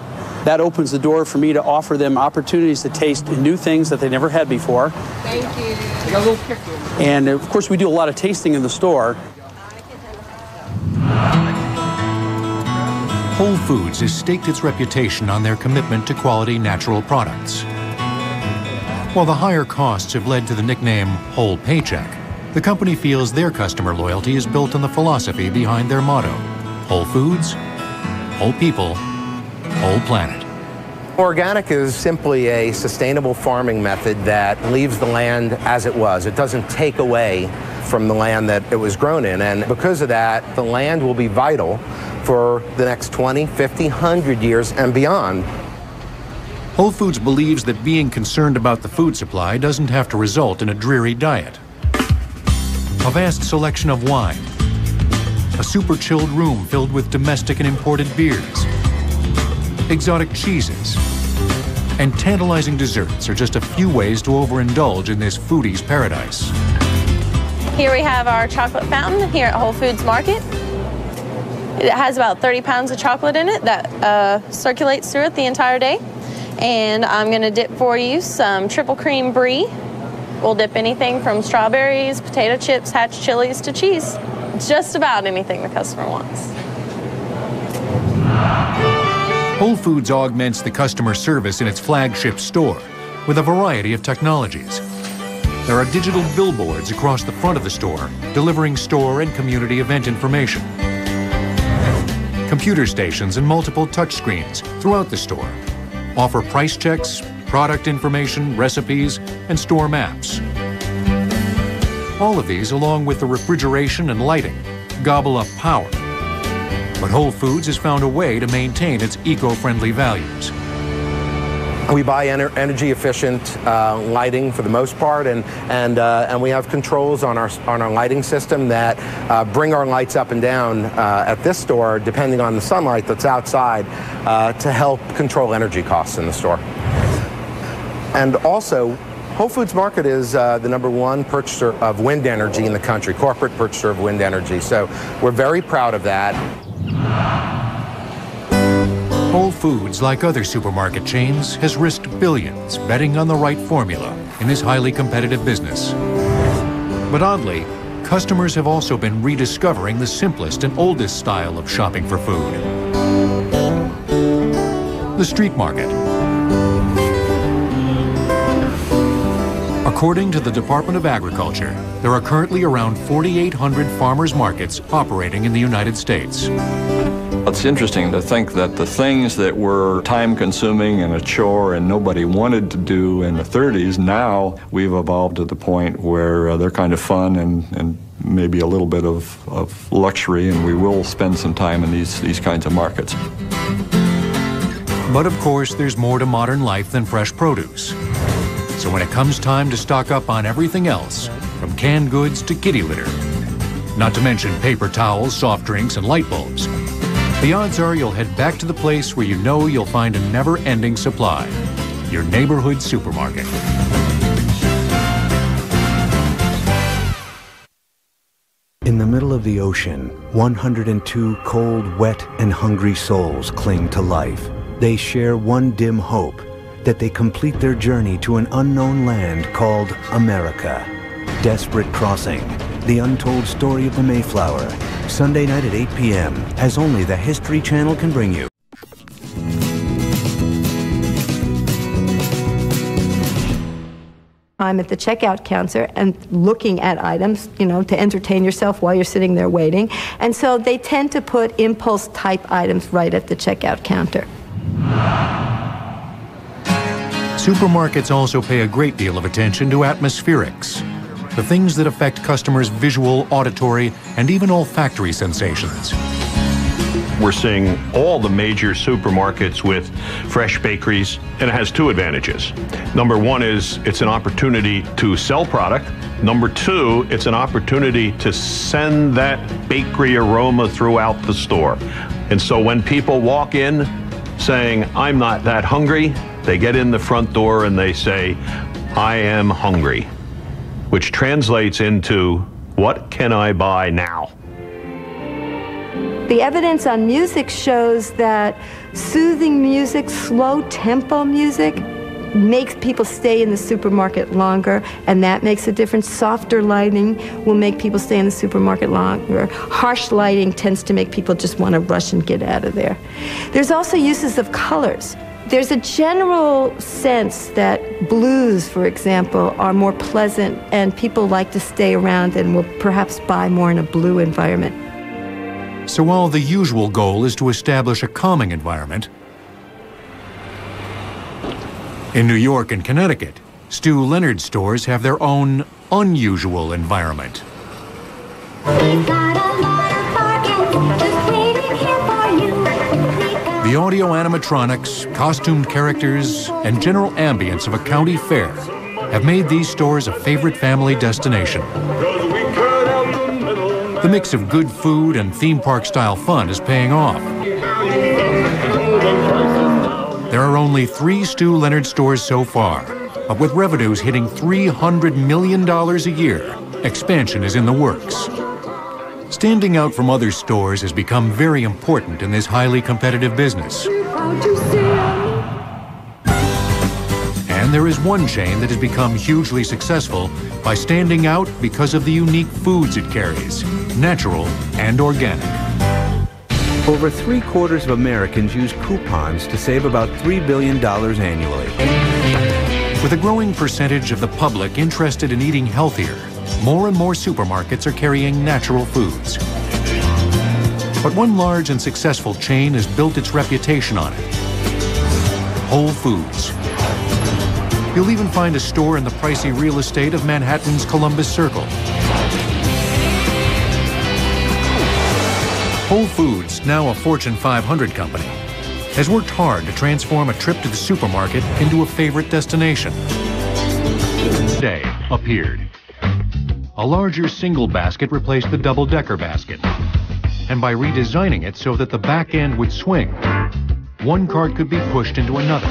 that opens the door for me to offer them opportunities to taste new things that they never had before. Thank you. Got a little pickle. And of course, we do a lot of tasting in the store. Whole Foods has staked its reputation on their commitment to quality natural products. While the higher costs have led to the nickname Whole Paycheck, the company feels their customer loyalty is built on the philosophy behind their motto, Whole Foods, Whole People, Whole Planet. Organic is simply a sustainable farming method that leaves the land as it was. It doesn't take away from the land that it was grown in, and because of that, the land will be vital for the next twenty, fifty, one hundred years and beyond. Whole Foods believes that being concerned about the food supply doesn't have to result in a dreary diet. A vast selection of wine, a super chilled room filled with domestic and imported beers, exotic cheeses, and tantalizing desserts are just a few ways to overindulge in this foodie's paradise. Here we have our chocolate fountain here at Whole Foods Market. It has about thirty pounds of chocolate in it that uh, circulates through it the entire day. And I'm gonna dip for you some triple cream brie. We'll dip anything from strawberries, potato chips, Hatch chilies, to cheese. Just about anything the customer wants. Whole Foods augments the customer service in its flagship store with a variety of technologies. There are digital billboards across the front of the store, delivering store and community event information. Computer stations and multiple touchscreens throughout the store offer price checks, product information, recipes, and store maps. All of these, along with the refrigeration and lighting, gobble up power. But Whole Foods has found a way to maintain its eco-friendly values. We buy ener energy-efficient uh, lighting for the most part, and and uh, and we have controls on our on our lighting system that uh, bring our lights up and down uh, at this store, depending on the sunlight that's outside, uh, to help control energy costs in the store. And also, Whole Foods Market is uh, the number one purchaser of wind energy in the country, corporate purchaser of wind energy. So we're very proud of that. Whole Foods, like other supermarket chains, has risked billions betting on the right formula in this highly competitive business. But oddly, customers have also been rediscovering the simplest and oldest style of shopping for food. The street market. According to the Department of Agriculture, there are currently around forty-eight hundred farmers markets operating in the United States. It's interesting to think that the things that were time-consuming and a chore and nobody wanted to do in the thirties, now we've evolved to the point where uh, they're kind of fun and, and maybe a little bit of, of luxury, and we will spend some time in these, these kinds of markets. But of course, there's more to modern life than fresh produce. So when it comes time to stock up on everything else, from canned goods to kitty litter, not to mention paper towels, soft drinks, and light bulbs, the odds are you'll head back to the place where you know you'll find a never-ending supply, your neighborhood supermarket. In the middle of the ocean, one hundred and two cold, wet, and hungry souls cling to life. They share one dim hope: that they complete their journey to an unknown land called America. Desperate Crossing, the untold story of the Mayflower. Sunday night at eight p m, as only the History Channel can bring you. I'm at the checkout counter and looking at items, you know, to entertain yourself while you're sitting there waiting. And so they tend to put impulse type items right at the checkout counter. Supermarkets also pay a great deal of attention to atmospherics, the things that affect customers' visual, auditory, and even olfactory sensations. We're seeing all the major supermarkets with fresh bakeries, and it has two advantages. Number one is it's an opportunity to sell product. Number two, it's an opportunity to send that bakery aroma throughout the store. And so when people walk in saying, "I'm not that hungry," they get in the front door and they say, "I am hungry," which translates into, "What can I buy now?" The evidence on music shows that Soothing music, slow tempo music, makes people stay in the supermarket longer, and that makes a difference. Softer lighting will make people stay in the supermarket longer. Harsh lighting tends to make people just want to rush and get out of there. There's also uses of colors. There's a general sense that blues, for example, are more pleasant, and people like to stay around and will perhaps buy more in a blue environment. So while the usual goal is to establish a calming environment, in New York and Connecticut, Stew Leonard's stores have their own unusual environment. The audio animatronics, costumed characters, and general ambience of a county fair have made these stores a favorite family destination. The mix of good food and theme park-style fun is paying off. There are only three Stew Leonard's stores so far, but with revenues hitting three hundred million dollars a year, expansion is in the works. Standing out from other stores has become very important in this highly competitive business. And there is one chain that has become hugely successful by standing out because of the unique foods it carries, natural and organic. Over three-quarters of Americans use coupons to save about three billion dollars annually. With a growing percentage of the public interested in eating healthier, more and more supermarkets are carrying natural foods. But one large and successful chain has built its reputation on it: Whole Foods. You'll even find a store in the pricey real estate of Manhattan's Columbus Circle. Whole Foods, now a Fortune five hundred company, has worked hard to transform a trip to the supermarket into a favorite destination. Today appeared. A larger single basket replaced the double-decker basket. And by redesigning it so that the back end would swing, one cart could be pushed into another.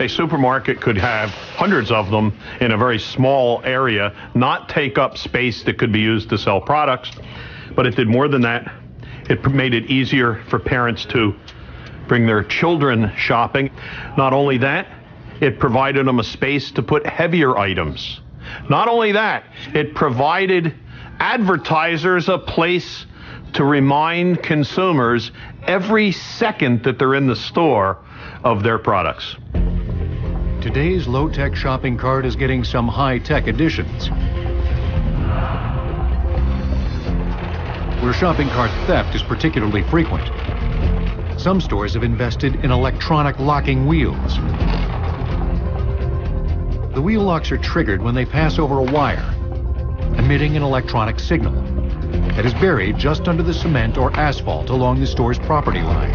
A supermarket could have hundreds of them in a very small area, not take up space that could be used to sell products. But it did more than that. It made it easier for parents to bring their children shopping. Not only that, it provided them a space to put heavier items. Not only that, it provided advertisers a place to remind consumers every second that they're in the store of their products. Today's low-tech shopping cart is getting some high-tech additions, where shopping cart theft is particularly frequent. Some stores have invested in electronic locking wheels. The wheel locks are triggered when they pass over a wire, emitting an electronic signal that is buried just under the cement or asphalt along the store's property line.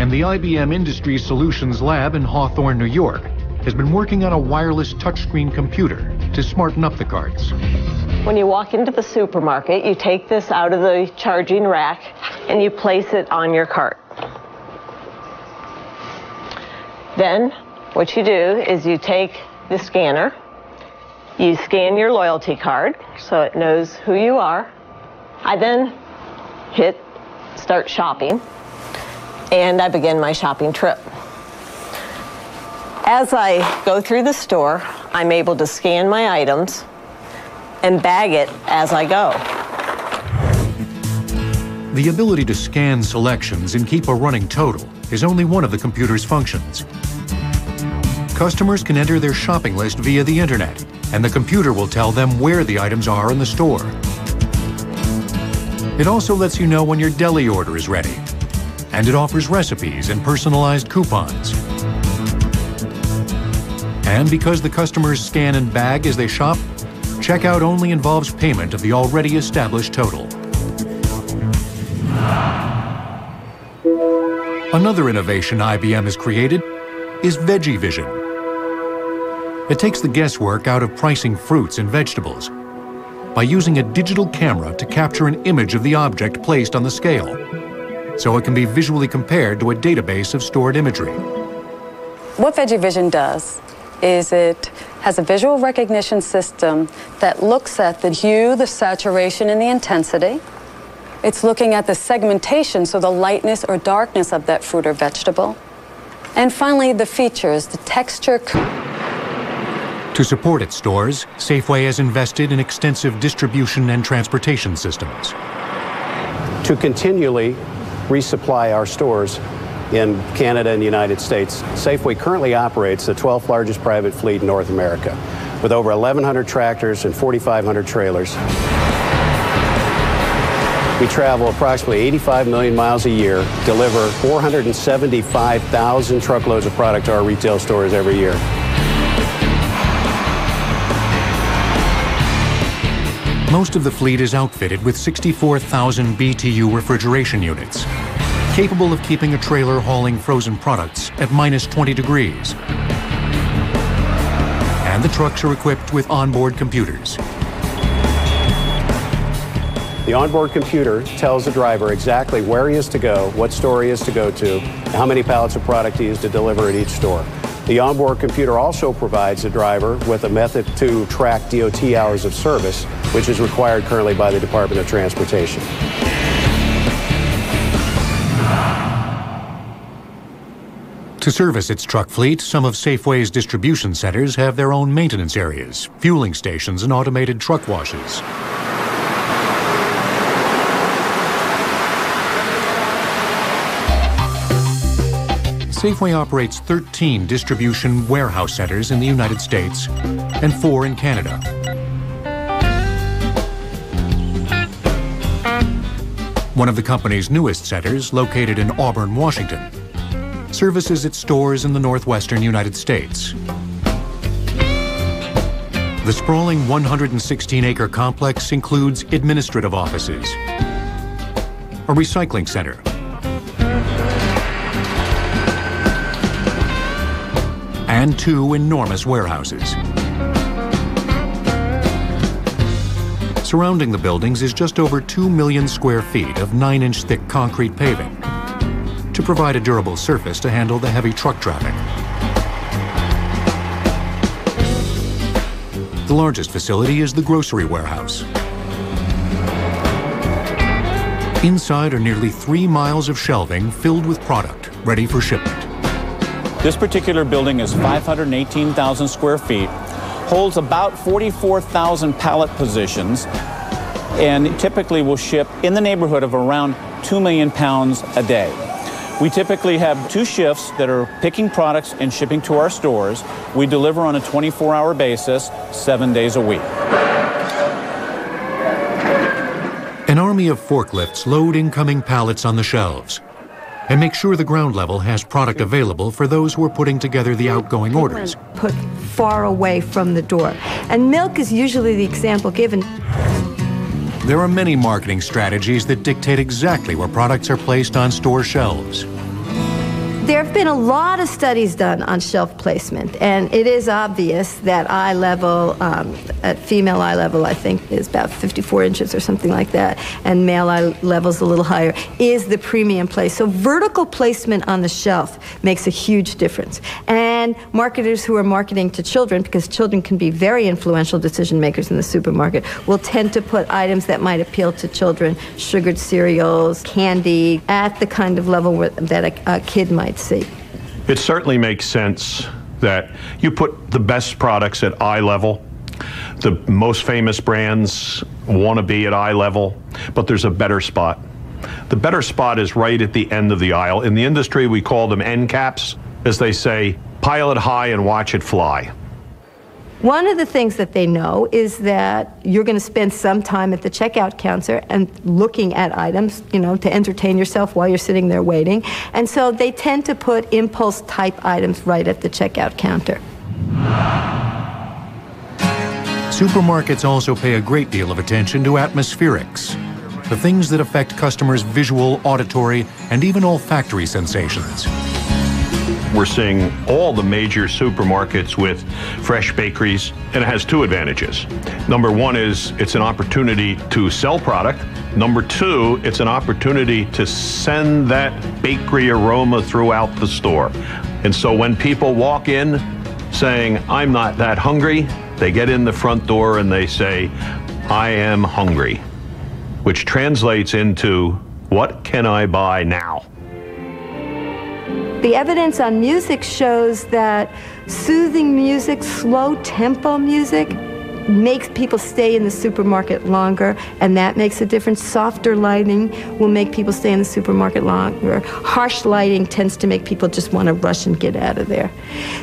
And the I B M Industry Solutions Lab in Hawthorne, New York, has been working on a wireless touchscreen computer to smarten up the carts. When you walk into the supermarket, you take this out of the charging rack and you place it on your cart. Then what you do is you take the scanner, you scan your loyalty card so it knows who you are. I then hit start shopping and I begin my shopping trip. As I go through the store, I'm able to scan my items and bag it as I go. The ability to scan selections and keep a running total is only one of the computer's functions. Customers can enter their shopping list via the internet, and the computer will tell them where the items are in the store. It also lets you know when your deli order is ready, and it offers recipes and personalized coupons. And because the customers scan and bag as they shop, checkout only involves payment of the already established total. Another innovation I B M has created is VeggieVision. It takes the guesswork out of pricing fruits and vegetables by using a digital camera to capture an image of the object placed on the scale, so it can be visually compared to a database of stored imagery. What VeggieVision does is it has a visual recognition system that looks at the hue, the saturation, and the intensity. It's looking at the segmentation, so the lightness or darkness of that fruit or vegetable. And finally, the features, the texture. To support its stores, Safeway has invested in extensive distribution and transportation systems. To continually resupply our stores in Canada and the United States, Safeway currently operates the twelfth largest private fleet in North America, with over eleven hundred tractors and forty-five hundred trailers. We travel approximately eighty-five million miles a year, deliver four hundred seventy-five thousand truckloads of product to our retail stores every year. Most of the fleet is outfitted with sixty-four thousand B T U refrigeration units, capable of keeping a trailer hauling frozen products at minus twenty degrees. And the trucks are equipped with onboard computers. The onboard computer tells the driver exactly where he is to go, what store he is to go to, and how many pallets of product he is to deliver at each store. The onboard computer also provides the driver with a method to track D O T hours of service, which is required currently by the Department of Transportation. To service its truck fleet, some of Safeway's distribution centers have their own maintenance areas, fueling stations, and automated truck washes. Safeway operates thirteen distribution warehouse centers in the United States and four in Canada. One of the company's newest centers, located in Auburn, Washington, services its stores in the northwestern United States. The sprawling one hundred sixteen acre complex includes administrative offices, a recycling center, and two enormous warehouses. Surrounding the buildings is just over two million square feet of nine inch thick concrete paving to provide a durable surface to handle the heavy truck traffic. The largest facility is the grocery warehouse. Inside are nearly three miles of shelving filled with product ready for shipment. This particular building is five hundred eighteen thousand square feet, holds about forty-four thousand pallet positions, and typically will ship in the neighborhood of around two million pounds a day. We typically have two shifts that are picking products and shipping to our stores. We deliver on a twenty-four hour basis, seven days a week. An army of forklifts load incoming pallets on the shelves and make sure the ground level has product available for those who are putting together the outgoing orders. Put far away from the door. And milk is usually the example given. There are many marketing strategies that dictate exactly where products are placed on store shelves. There have been a lot of studies done on shelf placement, and it is obvious that eye level, um, at female eye level, I think, is about fifty-four inches or something like that, and male eye level's a little higher, is the premium place. So vertical placement on the shelf makes a huge difference. And marketers who are marketing to children, because children can be very influential decision makers in the supermarket, will tend to put items that might appeal to children, sugared cereals, candy, at the kind of level where, that a, a kid might see. It certainly makes sense that you put the best products at eye level. The most famous brands want to be at eye level, but there's a better spot. The better spot is right at the end of the aisle. In the industry, we call them end caps. As they say, pile it high and watch it fly. One of the things that they know is that you're going to spend some time at the checkout counter and looking at items, you know, to entertain yourself while you're sitting there waiting. And so they tend to put impulse type items right at the checkout counter. Supermarkets also pay a great deal of attention to atmospherics, the things that affect customers' visual, auditory, and even olfactory sensations. We're seeing all the major supermarkets with fresh bakeries, and it has two advantages. Number one is it's an opportunity to sell product. Number two, it's an opportunity to send that bakery aroma throughout the store. And so when people walk in saying, "I'm not that hungry," they get in the front door and they say, "I am hungry." which translates into, what can I buy now? The evidence on music shows that soothing music, slow tempo music, makes people stay in the supermarket longer, and that makes a difference. Softer lighting will make people stay in the supermarket longer. Harsh lighting tends to make people just want to rush and get out of there.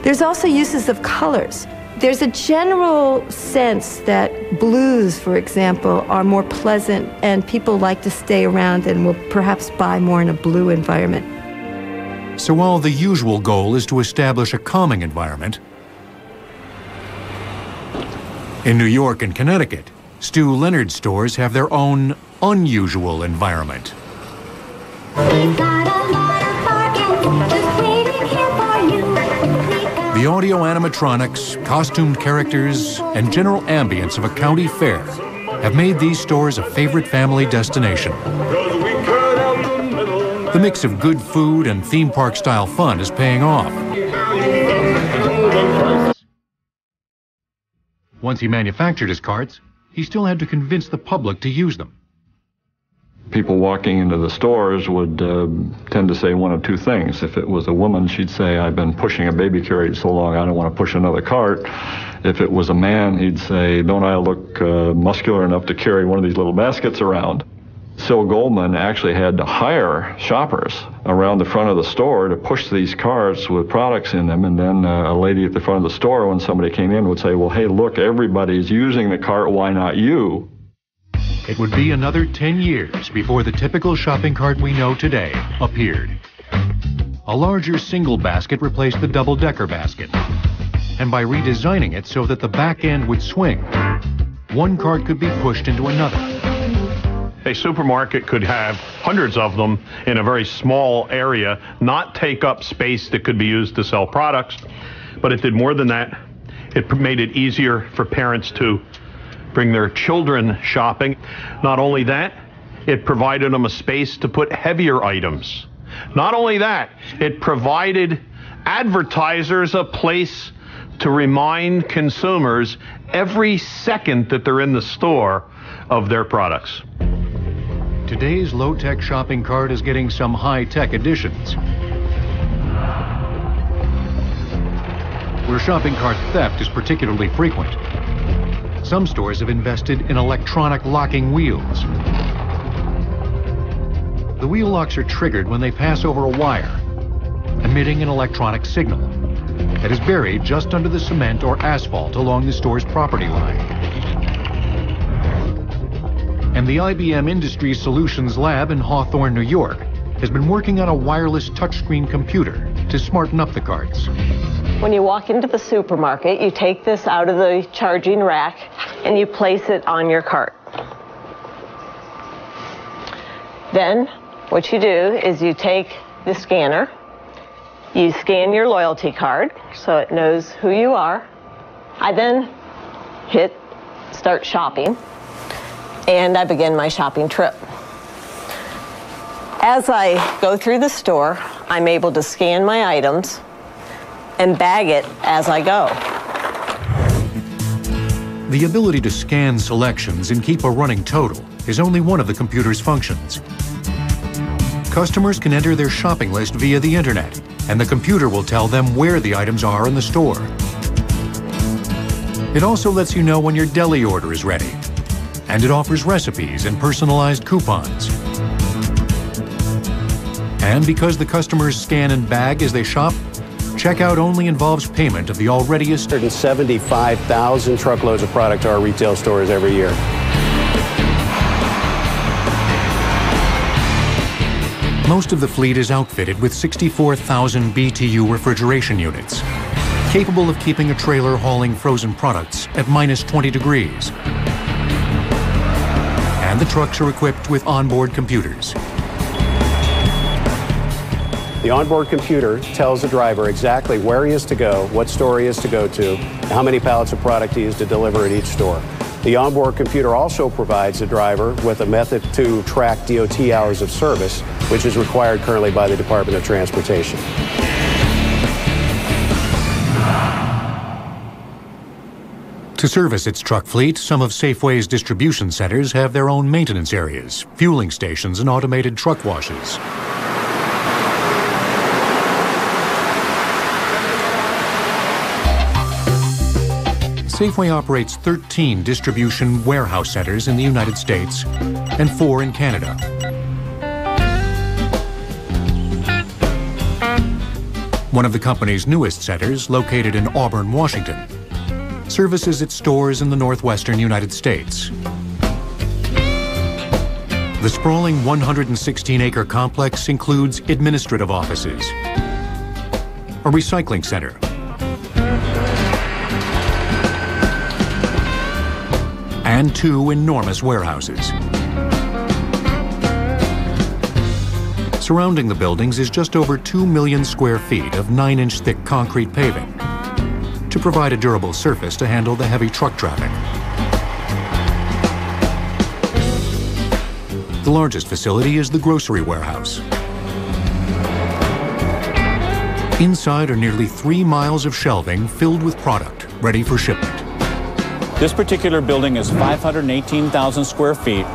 There's also uses of colors. There's a general sense that blues, for example, are more pleasant, and people like to stay around and will perhaps buy more in a blue environment. So while the usual goal is to establish a calming environment, in New York and Connecticut, Stew Leonard's stores have their own unusual environment. The audio animatronics, costumed characters, and general ambience of a county fair have made these stores a favorite family destination. The mix of good food and theme park-style fun is paying off. Once he manufactured his carts, he still had to convince the public to use them. People walking into the stores would uh, tend to say one of two things. If it was a woman, she'd say, I've been pushing a baby carriage so long, I don't want to push another cart. If it was a man, he'd say, don't I look uh, muscular enough to carry one of these little baskets around? Syl Goldman actually had to hire shoppers around the front of the store to push these carts with products in them, and then uh, a lady at the front of the store, when somebody came in, would say, well, hey, look, everybody's using the cart, why not you? It would be another ten years before the typical shopping cart we know today appeared. A larger single basket replaced the double-decker basket, and by redesigning it so that the back end would swing, one cart could be pushed into another. A supermarket could have hundreds of them in a very small area, not take up space that could be used to sell products, but it did more than that. It made it easier for parents to bring their children shopping. Not only that, it provided them a space to put heavier items. Not only that, it provided advertisers a place to remind consumers every second that they're in the store of their products. Today's low-tech shopping cart is getting some high-tech additions, where shopping cart theft is particularly frequent. Some stores have invested in electronic locking wheels. The wheel locks are triggered when they pass over a wire, emitting an electronic signal that is buried just under the cement or asphalt along the store's property line. And the I B M Industry Solutions Lab in Hawthorne, New York, has been working on a wireless touchscreen computer to smarten up the carts. When you walk into the supermarket, you take this out of the charging rack and you place it on your cart. Then what you do is you take the scanner, you scan your loyalty card so it knows who you are. I then hit start shopping, and I begin my shopping trip. As I go through the store, I'm able to scan my items and bag it as I go. The ability to scan selections and keep a running total is only one of the computer's functions. Customers can enter their shopping list via the internet, and the computer will tell them where the items are in the store. It also lets you know when your deli order is ready, and it offers recipes and personalized coupons. And because the customers scan and bag as they shop, checkout only involves payment of the already established one hundred seventy-five thousand truckloads of product to our retail stores every year. Most of the fleet is outfitted with sixty-four thousand B T U refrigeration units, capable of keeping a trailer hauling frozen products at minus twenty degrees. And the trucks are equipped with onboard computers. The onboard computer tells the driver exactly where he is to go, what store he is to go to, and how many pallets of product he is to deliver at each store. The onboard computer also provides the driver with a method to track D O T hours of service, which is required currently by the Department of Transportation. To service its truck fleet, some of Safeway's distribution centers have their own maintenance areas, fueling stations, and automated truck washes. Safeway operates thirteen distribution warehouse centers in the United States and four in Canada. One of the company's newest centers, located in Auburn, Washington, services its stores in the northwestern United States. The sprawling one hundred sixteen acre complex includes administrative offices, a recycling center, and two enormous warehouses. Surrounding the buildings is just over two million square feet of nine inch thick concrete paving, to provide a durable surface to handle the heavy truck traffic. The largest facility is the grocery warehouse. Inside are nearly three miles of shelving filled with product, ready for shipment. This particular building is five hundred eighteen thousand square feet,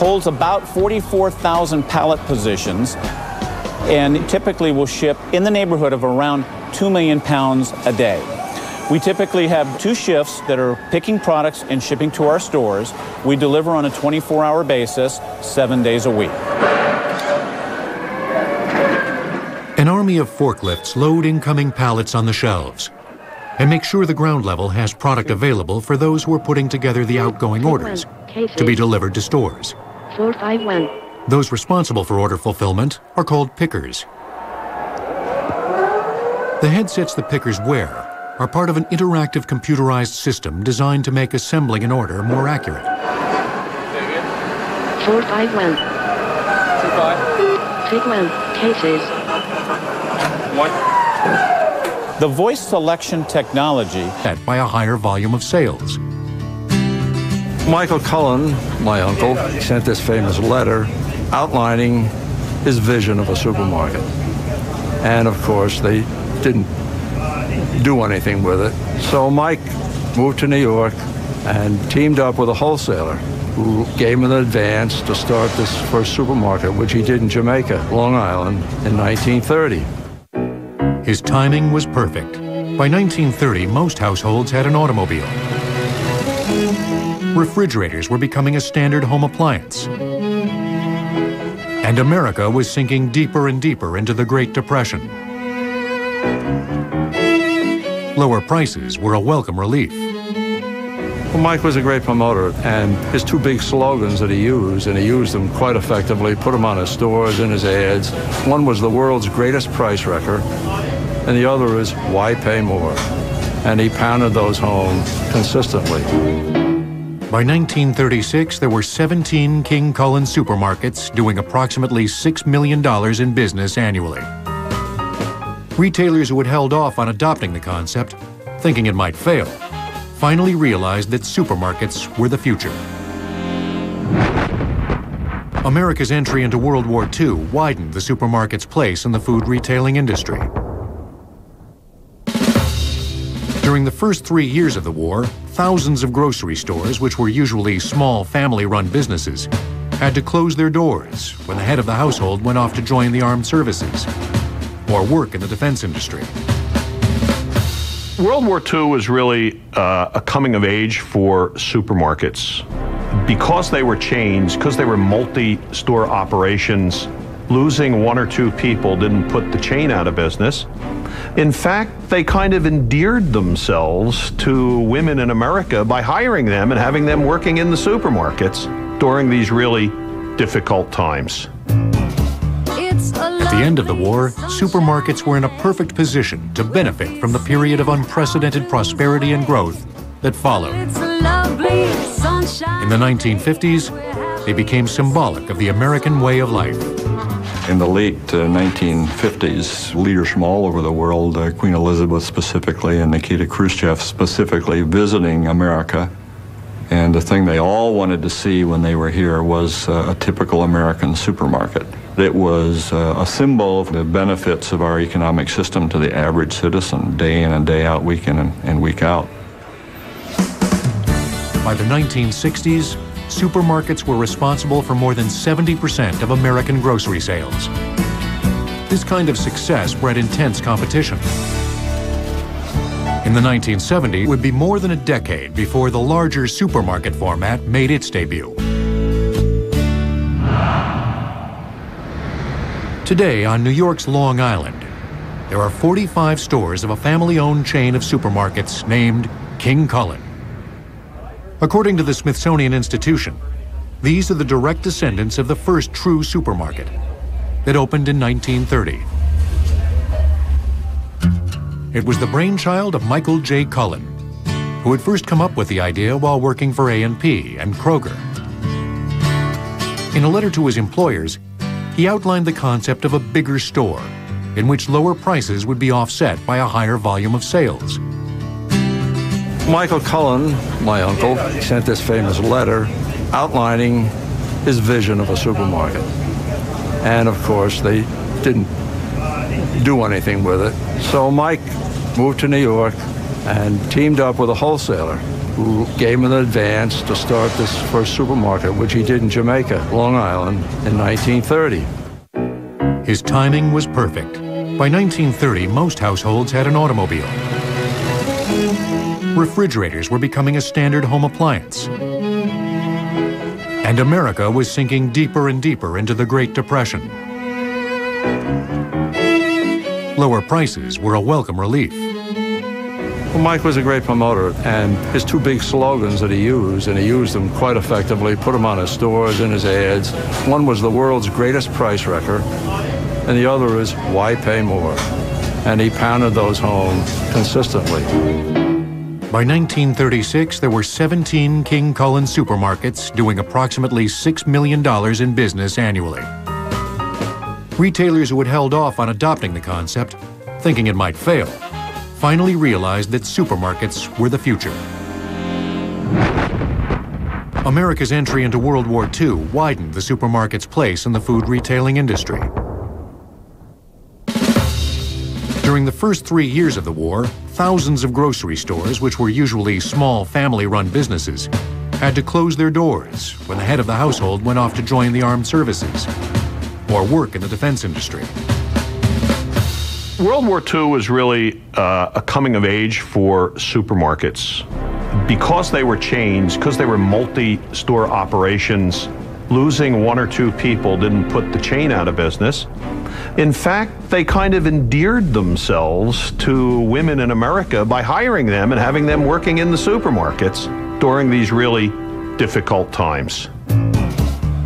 holds about forty-four thousand pallet positions, and typically will ship in the neighborhood of around two million pounds a day. We typically have two shifts that are picking products and shipping to our stores. We deliver on a twenty-four hour basis, seven days a week. An army of forklifts load incoming pallets on the shelves and make sure the ground level has product available for those who are putting together the outgoing orders to be delivered to stores. Those responsible for order fulfillment are called pickers. The headsets the pickers wear are part of an interactive computerized system designed to make assembling an order more accurate. four five one. two five. Take one. Cases. One. The voice selection technology set by a higher volume of sales. Michael Cullen, my uncle, sent this famous letter outlining his vision of a supermarket. And of course, they didn't do anything with it. So Mike moved to New York and teamed up with a wholesaler who gave him an advance to start this first supermarket, which he did in Jamaica, Long Island, in nineteen thirty. His timing was perfect. By nineteen thirty, most households had an automobile. Refrigerators were becoming a standard home appliance. And America was sinking deeper and deeper into the Great Depression. Lower prices were a welcome relief. Well, Mike was a great promoter, and his two big slogans that he used, and he used them quite effectively, put them on his stores and his ads. One was the world's greatest price wrecker, and the other is why pay more? And he pounded those home consistently. By nineteen thirty-six, there were seventeen King Kullen supermarkets doing approximately six million dollars in business annually. Retailers who had held off on adopting the concept, thinking it might fail, finally realized that supermarkets were the future. America's entry into World War Two widened the supermarket's place in the food retailing industry. During the first three years of the war, thousands of grocery stores, which were usually small family-run businesses, had to close their doors when the head of the household went off to join the armed services or work in the defense industry. World War Two was really uh, a coming of age for supermarkets. Because they were chains, because they were multi-store operations, losing one or two people didn't put the chain out of business. In fact, they kind of endeared themselves to women in America by hiring them and having them working in the supermarkets during these really difficult times. At the end of the war, supermarkets were in a perfect position to benefit from the period of unprecedented prosperity and growth that followed. In the nineteen fifties, they became symbolic of the American way of life. In the late uh, nineteen fifties, leaders from all over the world, uh, Queen Elizabeth specifically and Nikita Khrushchev specifically, visiting America. And the thing they all wanted to see when they were here was uh, a typical American supermarket. It was uh, a symbol of the benefits of our economic system to the average citizen, day in and day out, week in and, and week out. By the nineteen sixties, supermarkets were responsible for more than seventy percent of American grocery sales. This kind of success bred intense competition. In the nineteen seventies, it would be more than a decade before the larger supermarket format made its debut. Today, on New York's Long Island, there are forty-five stores of a family-owned chain of supermarkets named King Kullen. According to the Smithsonian Institution, these are the direct descendants of the first true supermarket that opened in nineteen thirty. It was the brainchild of Michael J. Cullen, who had first come up with the idea while working for A and P and Kroger. In a letter to his employers, he outlined the concept of a bigger store, in which lower prices would be offset by a higher volume of sales. Michael Cullen, my uncle, sent this famous letter outlining his vision of a supermarket. And of course, they didn't do anything with it. So Mike moved to New York and teamed up with a wholesaler who gave him an advance to start this first supermarket, which he did in Jamaica, Long Island, in nineteen thirty. His timing was perfect. By nineteen thirty, most households had an automobile. Refrigerators were becoming a standard home appliance. And America was sinking deeper and deeper into the Great Depression. Lower prices were a welcome relief. Well, Mike was a great promoter, and his two big slogans that he used, and he used them quite effectively, put them on his stores and his ads. One was the world's greatest price wrecker, and the other is why pay more? And he pounded those home consistently. By nineteen thirty-six, there were seventeen King Kullen supermarkets doing approximately six million dollars in business annually. Retailers who had held off on adopting the concept, thinking it might fail, finally realized that supermarkets were the future. America's entry into World War Two widened the supermarket's place in the food retailing industry. During the first three years of the war, thousands of grocery stores, which were usually small family-run businesses, had to close their doors when the head of the household went off to join the armed services or work in the defense industry. World War Two was really uh, a coming of age for supermarkets. Because they were chains, because they were multi-store operations, losing one or two people didn't put the chain out of business. In fact, they kind of endeared themselves to women in America by hiring them and having them working in the supermarkets during these really difficult times.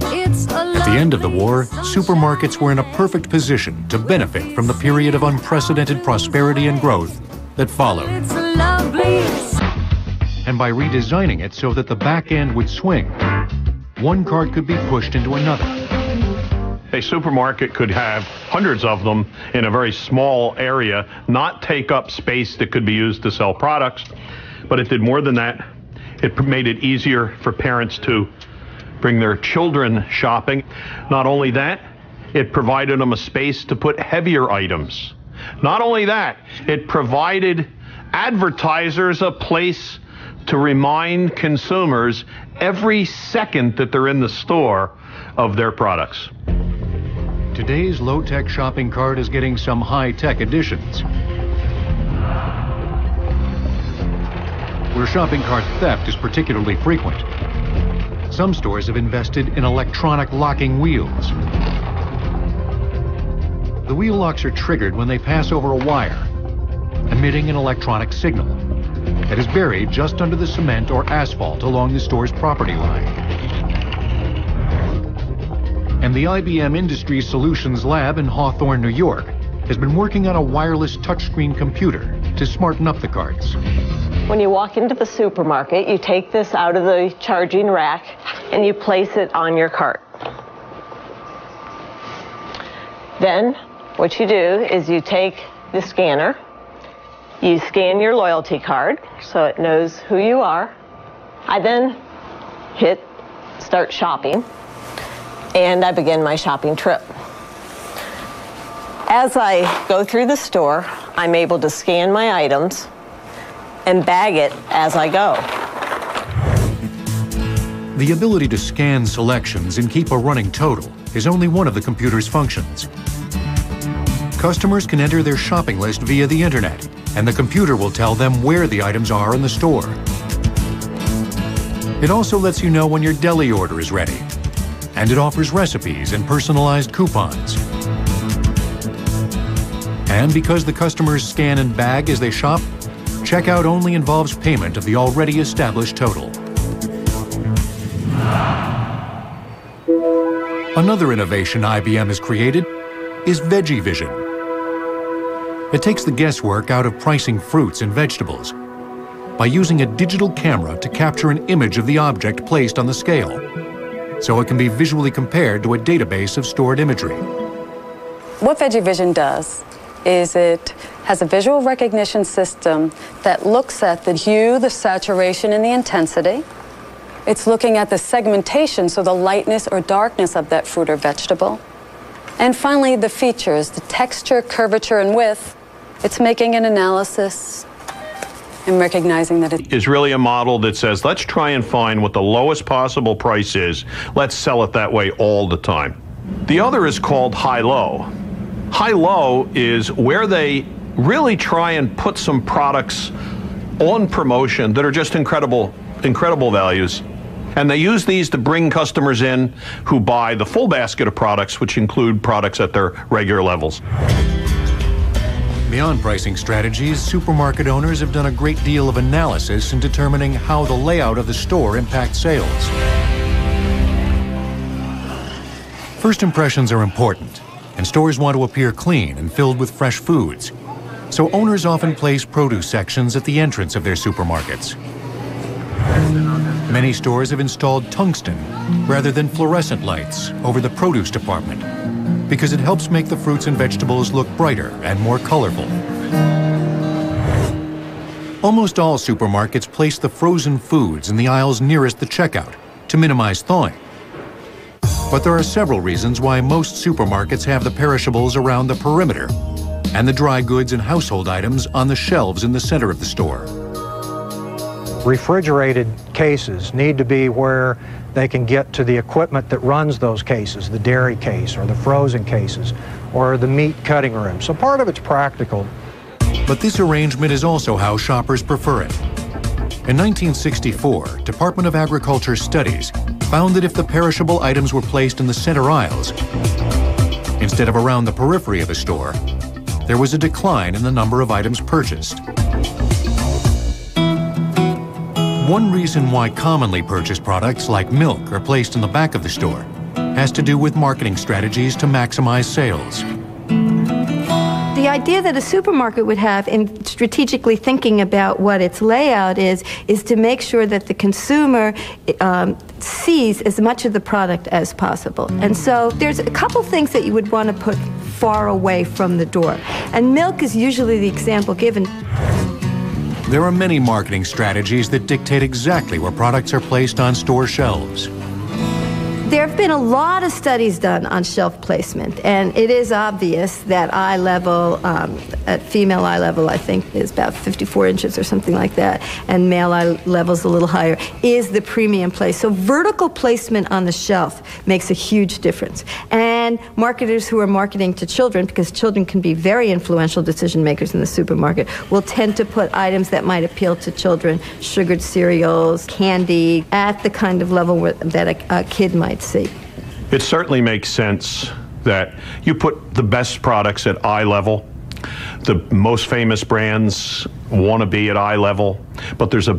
At the end of the war, supermarkets were in a perfect position to benefit from the period of unprecedented prosperity and growth that followed. And by redesigning it so that the back end would swing, one cart could be pushed into another. A supermarket could have hundreds of them in a very small area, not take up space that could be used to sell products, but it did more than that. It made it easier for parents to bring their children shopping. Not only that, it provided them a space to put heavier items. Not only that, it provided advertisers a place to remind consumers every second that they're in the store of their products. Today's low-tech shopping cart is getting some high-tech additions, where shopping cart theft is particularly frequent. Some stores have invested in electronic locking wheels. The wheel locks are triggered when they pass over a wire, emitting an electronic signal that is buried just under the cement or asphalt along the store's property line. And the I B M Industry Solutions Lab in Hawthorne, New York, has been working on a wireless touchscreen computer to smarten up the carts. When you walk into the supermarket, you take this out of the charging rack and you place it on your cart. Then what you do is you take the scanner, you scan your loyalty card so it knows who you are. I then hit start shopping and I begin my shopping trip. As I go through the store, I'm able to scan my items and bag it as I go. The ability to scan selections and keep a running total is only one of the computer's functions. Customers can enter their shopping list via the internet, and the computer will tell them where the items are in the store. It also lets you know when your deli order is ready, and it offers recipes and personalized coupons. And because the customers scan and bag as they shop, checkout only involves payment of the already established total. Another innovation I B M has created is VeggieVision. It takes the guesswork out of pricing fruits and vegetables by using a digital camera to capture an image of the object placed on the scale, so it can be visually compared to a database of stored imagery. What VeggieVision does is it has a visual recognition system that looks at the hue, the saturation, and the intensity. It's looking at the segmentation, so the lightness or darkness of that fruit or vegetable. And finally, the features, the texture, curvature, and width. It's making an analysis and recognizing that it is really a model that says, let's try and find what the lowest possible price is. Let's sell it that way all the time. The other is called high-low. High-low is where they really try and put some products on promotion that are just incredible, incredible values. And they use these to bring customers in who buy the full basket of products, which include products at their regular levels. Beyond pricing strategies, supermarket owners have done a great deal of analysis in determining how the layout of the store impacts sales. First impressions are important, and stores want to appear clean and filled with fresh foods. So owners often place produce sections at the entrance of their supermarkets. Many stores have installed tungsten rather than fluorescent lights over the produce department, because it helps make the fruits and vegetables look brighter and more colorful. Almost all supermarkets place the frozen foods in the aisles nearest the checkout to minimize thawing. But there are several reasons why most supermarkets have the perishables around the perimeter and the dry goods and household items on the shelves in the center of the store. Refrigerated cases need to be where they can get to the equipment that runs those cases, the dairy case or the frozen cases or the meat cutting room. So part of it's practical. But this arrangement is also how shoppers prefer it. In nineteen sixty-four, Department of Agriculture studies found that if the perishable items were placed in the center aisles instead of around the periphery of the store, there was a decline in the number of items purchased. One reason why commonly purchased products like milk are placed in the back of the store has to do with marketing strategies to maximize sales. The idea that a supermarket would have in strategically thinking about what its layout is, is to make sure that the consumer um, sees as much of the product as possible. And so there's a couple things that you would want to put far away from the door. And milk is usually the example given. There are many marketing strategies that dictate exactly where products are placed on store shelves. There have been a lot of studies done on shelf placement, and it is obvious that eye level, um, at female eye level, I think, is about fifty-four inches or something like that, and male eye level's a little higher, is the premium place. So vertical placement on the shelf makes a huge difference. And And marketers who are marketing to children, because children can be very influential decision makers in the supermarket, will tend to put items that might appeal to children, sugared cereals, candy, at the kind of level where, that a, a kid might see. It certainly makes sense that you put the best products at eye level. The most famous brands want to be at eye level, but there's a